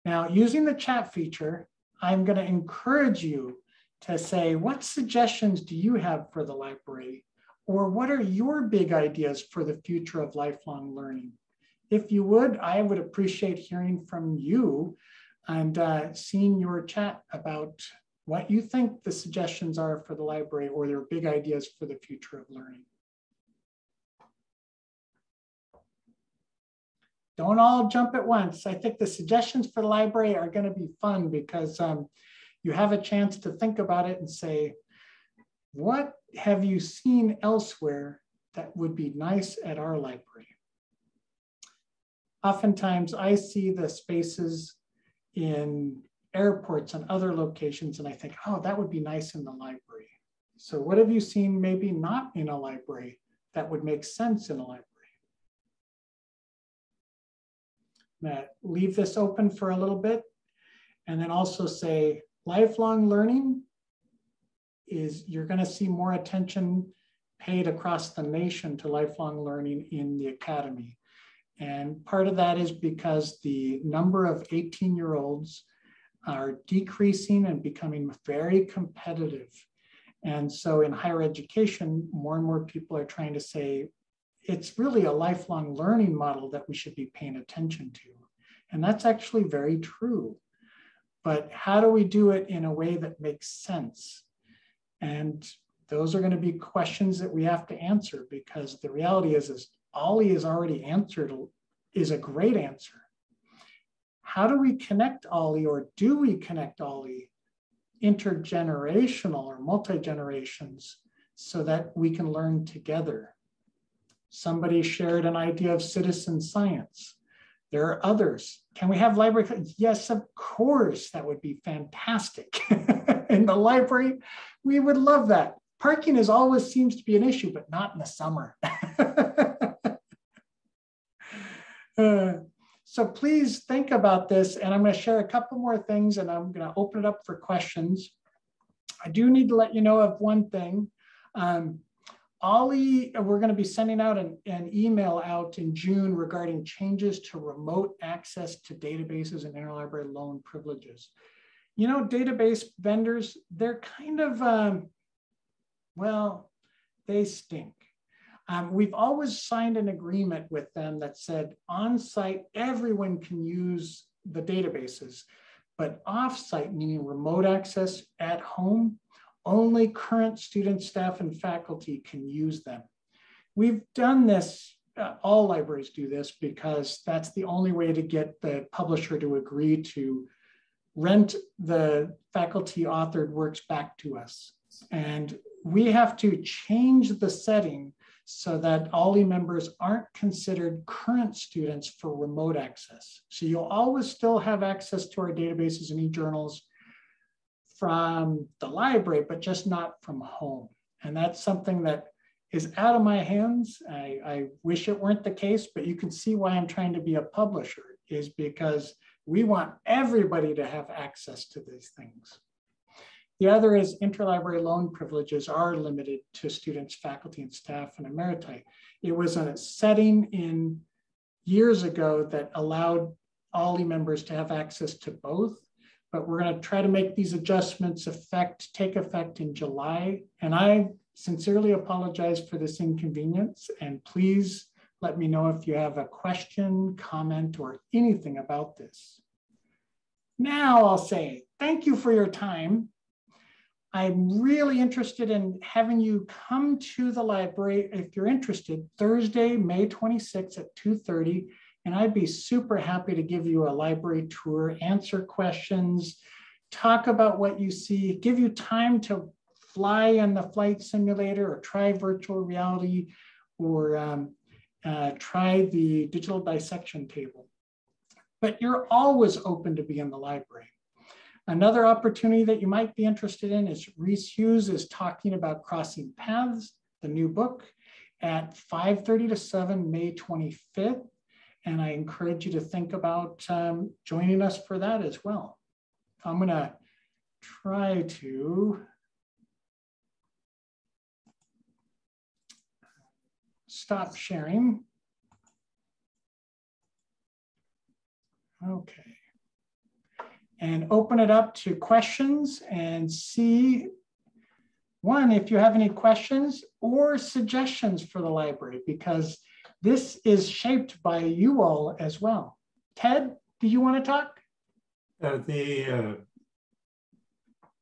Now, using the chat feature, I'm going to encourage you to say, what suggestions do you have for the library? Or what are your big ideas for the future of lifelong learning? If you would, I would appreciate hearing from you and uh, seeing your chat about what you think the suggestions are for the library or their big ideas for the future of learning. Don't all jump at once. I think the suggestions for the library are going to be fun, because um, you have a chance to think about it and say, what have you seen elsewhere that would be nice at our library? Oftentimes I see the spaces in airports and other locations, and I think, oh, that would be nice in the library. So what have you seen maybe not in a library that would make sense in a library? Now, leave this open for a little bit, and then also say, lifelong learning is, you're going to see more attention paid across the nation to lifelong learning in the academy. And part of that is because the number of eighteen year olds are decreasing and becoming very competitive. And so in higher education, more and more people are trying to say, it's really a lifelong learning model that we should be paying attention to. And that's actually very true. But how do we do it in a way that makes sense? And those are going to be questions that we have to answer, because the reality is, is OLLI is already answered, is a great answer. How do we connect OLLI, or do we connect OLLI intergenerational or multi-generations so that we can learn together? Somebody shared an idea of citizen science. There are others. Can we have library? Yes, of course, that would be fantastic. In the library, we would love that. Parking is always seems to be an issue, but not in the summer. uh, so please think about this, and I'm going to share a couple more things, and I'm going to open it up for questions. I do need to let you know of one thing. Um, OLLI, we're going to be sending out an, an email out in June regarding changes to remote access to databases and interlibrary loan privileges. You know, database vendors, they're kind of, um, well, they stink. Um, we've always signed an agreement with them that said on-site, everyone can use the databases, but off-site, meaning remote access at home, only current students, staff, and faculty can use them. We've done this, uh, all libraries do this, because that's the only way to get the publisher to agree to rent the faculty authored works back to us. And we have to change the setting so that OLLI members aren't considered current students for remote access. So you'll always still have access to our databases and e-journals from the library, but just not from home. And that's something that is out of my hands. I, I wish it weren't the case, but you can see why I'm trying to be a publisher, is because we want everybody to have access to these things. The other is interlibrary loan privileges are limited to students, faculty, and staff, and emeriti. It was a setting in years ago that allowed OLLI members to have access to both, but we're going to try to make these adjustments effect, take effect in July. And I sincerely apologize for this inconvenience, and please let me know if you have a question, comment, or anything about this. Now I'll say thank you for your time. I'm really interested in having you come to the library if you're interested, Thursday, May twenty-sixth at two thirty, and I'd be super happy to give you a library tour, answer questions, talk about what you see, give you time to fly in the flight simulator or try virtual reality or um, Uh, try the digital dissection table. But you're always open to be in the library. Another opportunity that you might be interested in is Reese Hughes is talking about Crossing Paths, the new book, at five thirty to seven, May twenty-fifth. And I encourage you to think about um, joining us for that as well. I'm gonna try to stop sharing. Okay. And open it up to questions and see, one, if you have any questions or suggestions for the library, because this is shaped by you all as well. Ted, do you want to talk? Uh, the uh,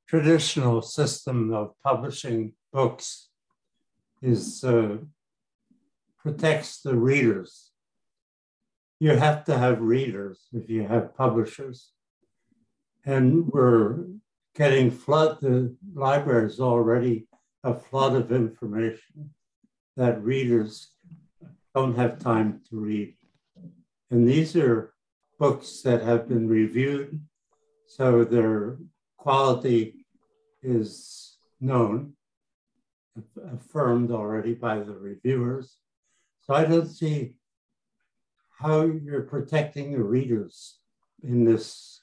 traditional system of publishing books is uh, protects the readers. You have to have readers if you have publishers. And we're getting flood, the library is already a flood of information that readers don't have time to read. And these are books that have been reviewed, so their quality is known, affirmed already by the reviewers. So I don't see how you're protecting the readers in this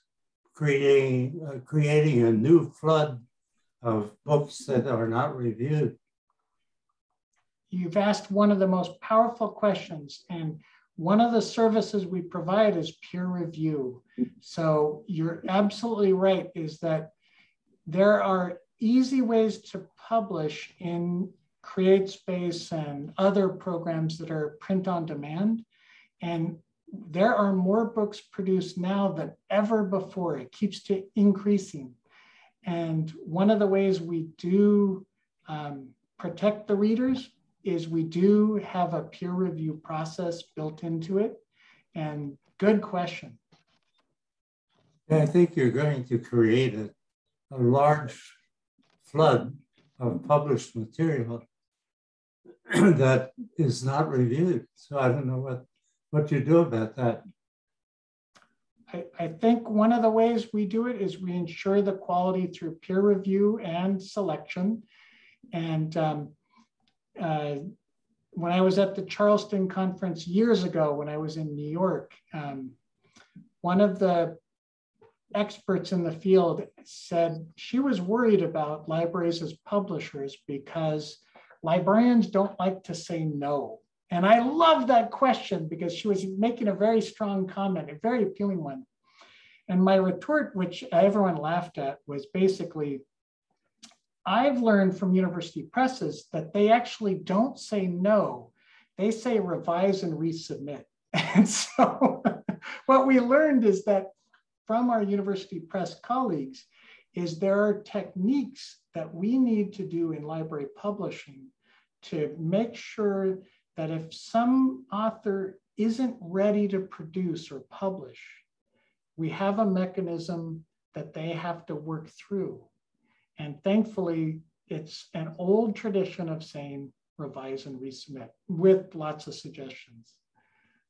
creating, uh, creating a new flood of books that are not reviewed. You've asked one of the most powerful questions, and one of the services we provide is peer review. So you're absolutely right, is that there are easy ways to publish in CreateSpace and other programs that are print on demand. And there are more books produced now than ever before. It keeps to increasing. And one of the ways we do um, protect the readers is we do have a peer review process built into it. And good question. I think you're going to create a, a large flood of published material that is not reviewed. So I don't know what, what you do about that. I, I think one of the ways we do it is we ensure the quality through peer review and selection. And um, uh, when I was at the Charleston conference years ago, when I was in New York, um, one of the experts in the field said she was worried about libraries as publishers because librarians don't like to say no. And I love that question because she was making a very strong comment, a very appealing one. And my retort, which everyone laughed at, was basically, I've learned from university presses that they actually don't say no. They say revise and resubmit. And so what we learned is that from our university press colleagues, is there are techniques that we need to do in library publishing to make sure that if some author isn't ready to produce or publish, we have a mechanism that they have to work through. And thankfully, it's an old tradition of saying, revise and resubmit with lots of suggestions.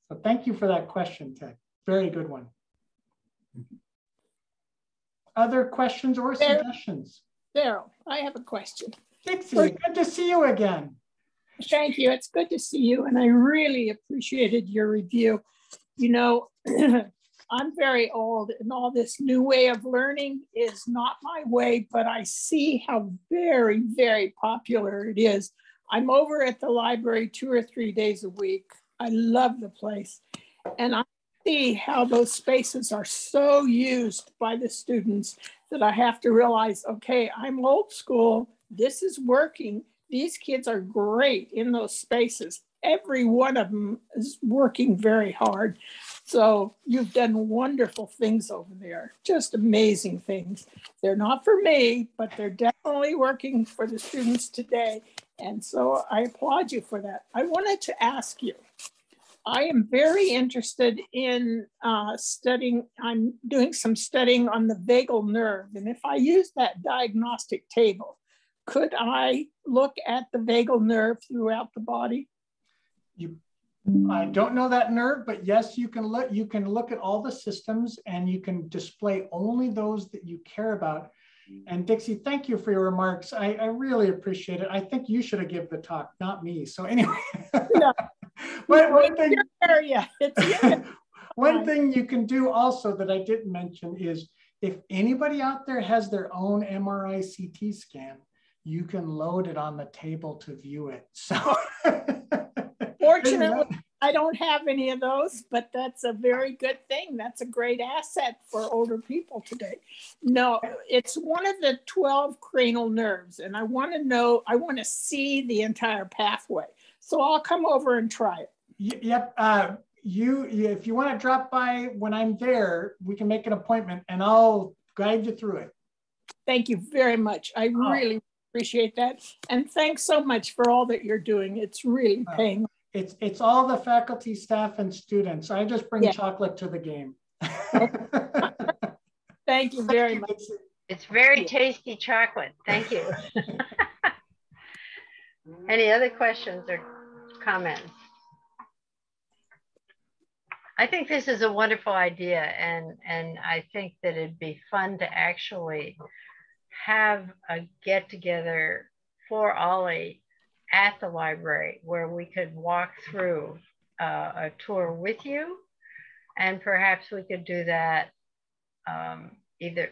So thank you for that question, Ted. Very good one. Other questions or Daryl, suggestions? Daryl, I have a question. Dixie, for, good to see you again. Thank you. It's good to see you. And I really appreciated your review. You know, I'm very old and all this new way of learning is not my way, but I see how very, very popular it is. I'm over at the library two or three days a week. I love the place. And I see how those spaces are so used by the students that I have to realize, okay, I'm old school. This is working. These kids are great in those spaces. Every one of them is working very hard. So you've done wonderful things over there, just amazing things. They're not for me, but they're definitely working for the students today. And so I applaud you for that. I wanted to ask you, I am very interested in uh, studying, I'm doing some studying on the vagal nerve. And if I use that diagnostic table, could I look at the vagal nerve throughout the body? You, I don't know that nerve, but yes, you can look, you can look at all the systems and you can display only those that you care about. And Dixie, thank you for your remarks. I, I really appreciate it. I think you should have given the talk, not me. So anyway, no. one, one, thing, one thing you can do also that I didn't mention is if anybody out there has their own M R I C T scan, you can load it on the table to view it. So. Fortunately, I don't have any of those, but that's a very good thing. That's a great asset for older people today. No, it's one of the twelve cranial nerves, and I want to know, I want to see the entire pathway. So I'll come over and try it. Yep. Uh, you, if you want to drop by when I'm there, we can make an appointment and I'll guide you through it. Thank you very much. I oh. really appreciate that. And thanks so much for all that you're doing. It's really paying off. It's, it's all the faculty, staff, and students. I just bring yeah. chocolate to the game. Thank you very much. It's very tasty chocolate. Thank you. Any other questions or comments? I think this is a wonderful idea, and, and I think that it'd be fun to actually have a get-together for OLLI at the library where we could walk through uh, a tour with you, and perhaps we could do that um, either,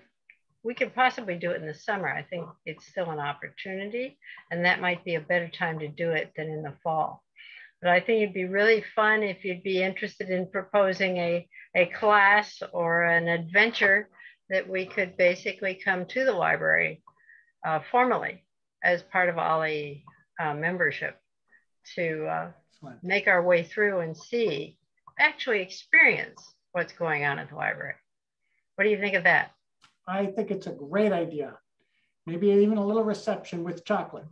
we could possibly do it in the summer. I think it's still an opportunity, and that might be a better time to do it than in the fall. But I think it'd be really fun if you'd be interested in proposing a, a class or an adventure that we could basically come to the library uh, formally as part of OLLI Uh, membership to uh, make our way through and see, actually experience what's going on at the library. What do you think of that? I think it's a great idea. Maybe even a little reception with chocolate.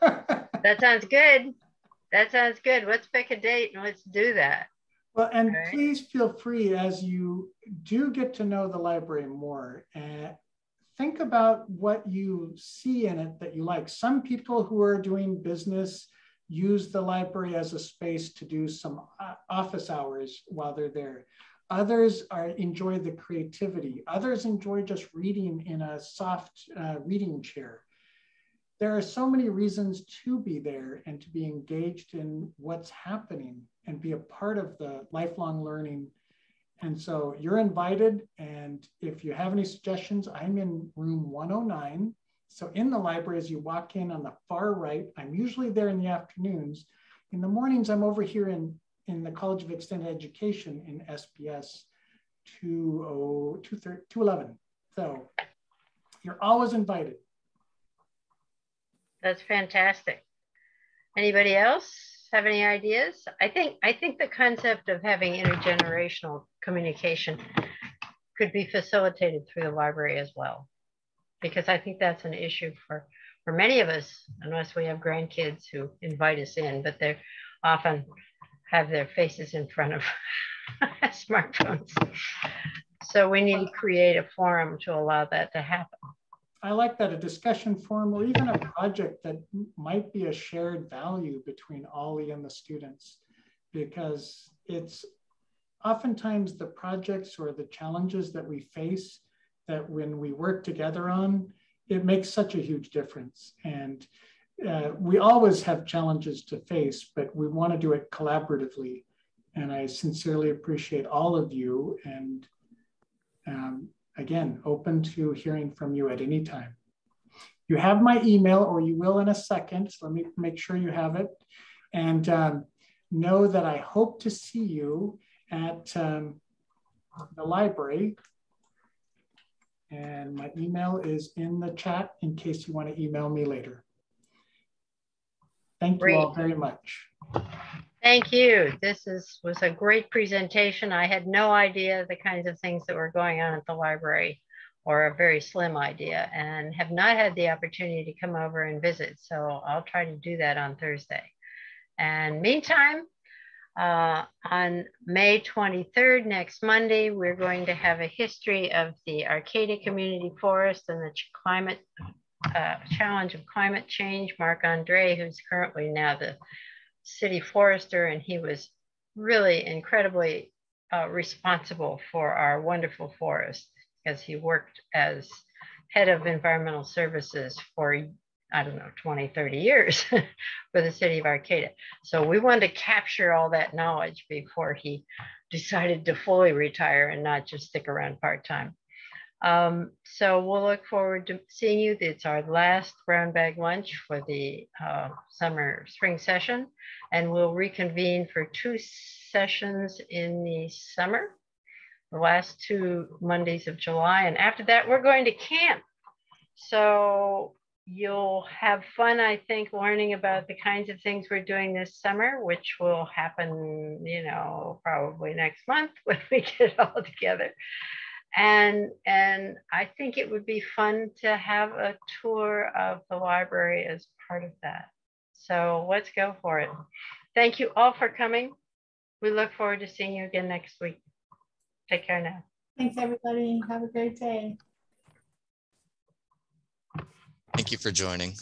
That sounds good. That sounds good. Let's pick a date and let's do that. Well, and right. Please feel free as you do get to know the library more. Uh, Think about what you see in it that you like. Some people who are doing business use the library as a space to do some office hours while they're there. Others are, enjoy the creativity. Others enjoy just reading in a soft uh, reading chair. There are so many reasons to be there and to be engaged in what's happening and be a part of the lifelong learning. And so you're invited, and if you have any suggestions, I'm in room one oh nine. So in the library, as you walk in on the far right, I'm usually there in the afternoons. In the mornings, I'm over here in, in the College of Extended Education in S B S two eleven. So you're always invited. That's fantastic. Anybody else have any ideas? I think I think the concept of having intergenerational communication could be facilitated through the library as well, because I think that's an issue for, for many of us, unless we have grandkids who invite us in, but they often have their faces in front of smartphones. So we need to create a forum to allow that to happen. I like that, a discussion forum or even a project that might be a shared value between OLLI and the students, because it's oftentimes the projects or the challenges that we face that when we work together on, it makes such a huge difference. And uh, we always have challenges to face, but we want to do it collaboratively. And I sincerely appreciate all of you. And um, again, open to hearing from you at any time. You have my email, or you will in a second. So let me make sure you have it. And um, know that I hope to see you at um, the library. And my email is in the chat in case you want to email me later. Thank great. You all very much. Thank you. This is, was a great presentation. I had no idea the kinds of things that were going on at the library, or a very slim idea, and have not had the opportunity to come over and visit. So I'll try to do that on Thursday. And meantime, Uh, on May twenty-third, next Monday, we're going to have a history of the Arcata Community Forest and the climate uh, challenge of climate change. Marc Andre, who's currently now the city forester, and he was really incredibly uh, responsible for our wonderful forest, because he worked as head of environmental services for, I don't know, twenty, thirty years for the city of Arcata. So we wanted to capture all that knowledge before he decided to fully retire and not just stick around part-time. Um, so we'll look forward to seeing you. It's our last brown bag lunch for the uh, summer spring session, and we'll reconvene for two sessions in the summer, the last two Mondays of July. And after that, we're going to camp. So you'll have fun, I think, learning about the kinds of things we're doing this summer, which will happen, you know, probably next month when we get all together. And, and I think it would be fun to have a tour of the library as part of that. So let's go for it. Thank you all for coming. We look forward to seeing you again next week. Take care now. Thanks, everybody. Have a great day. Thank you for joining.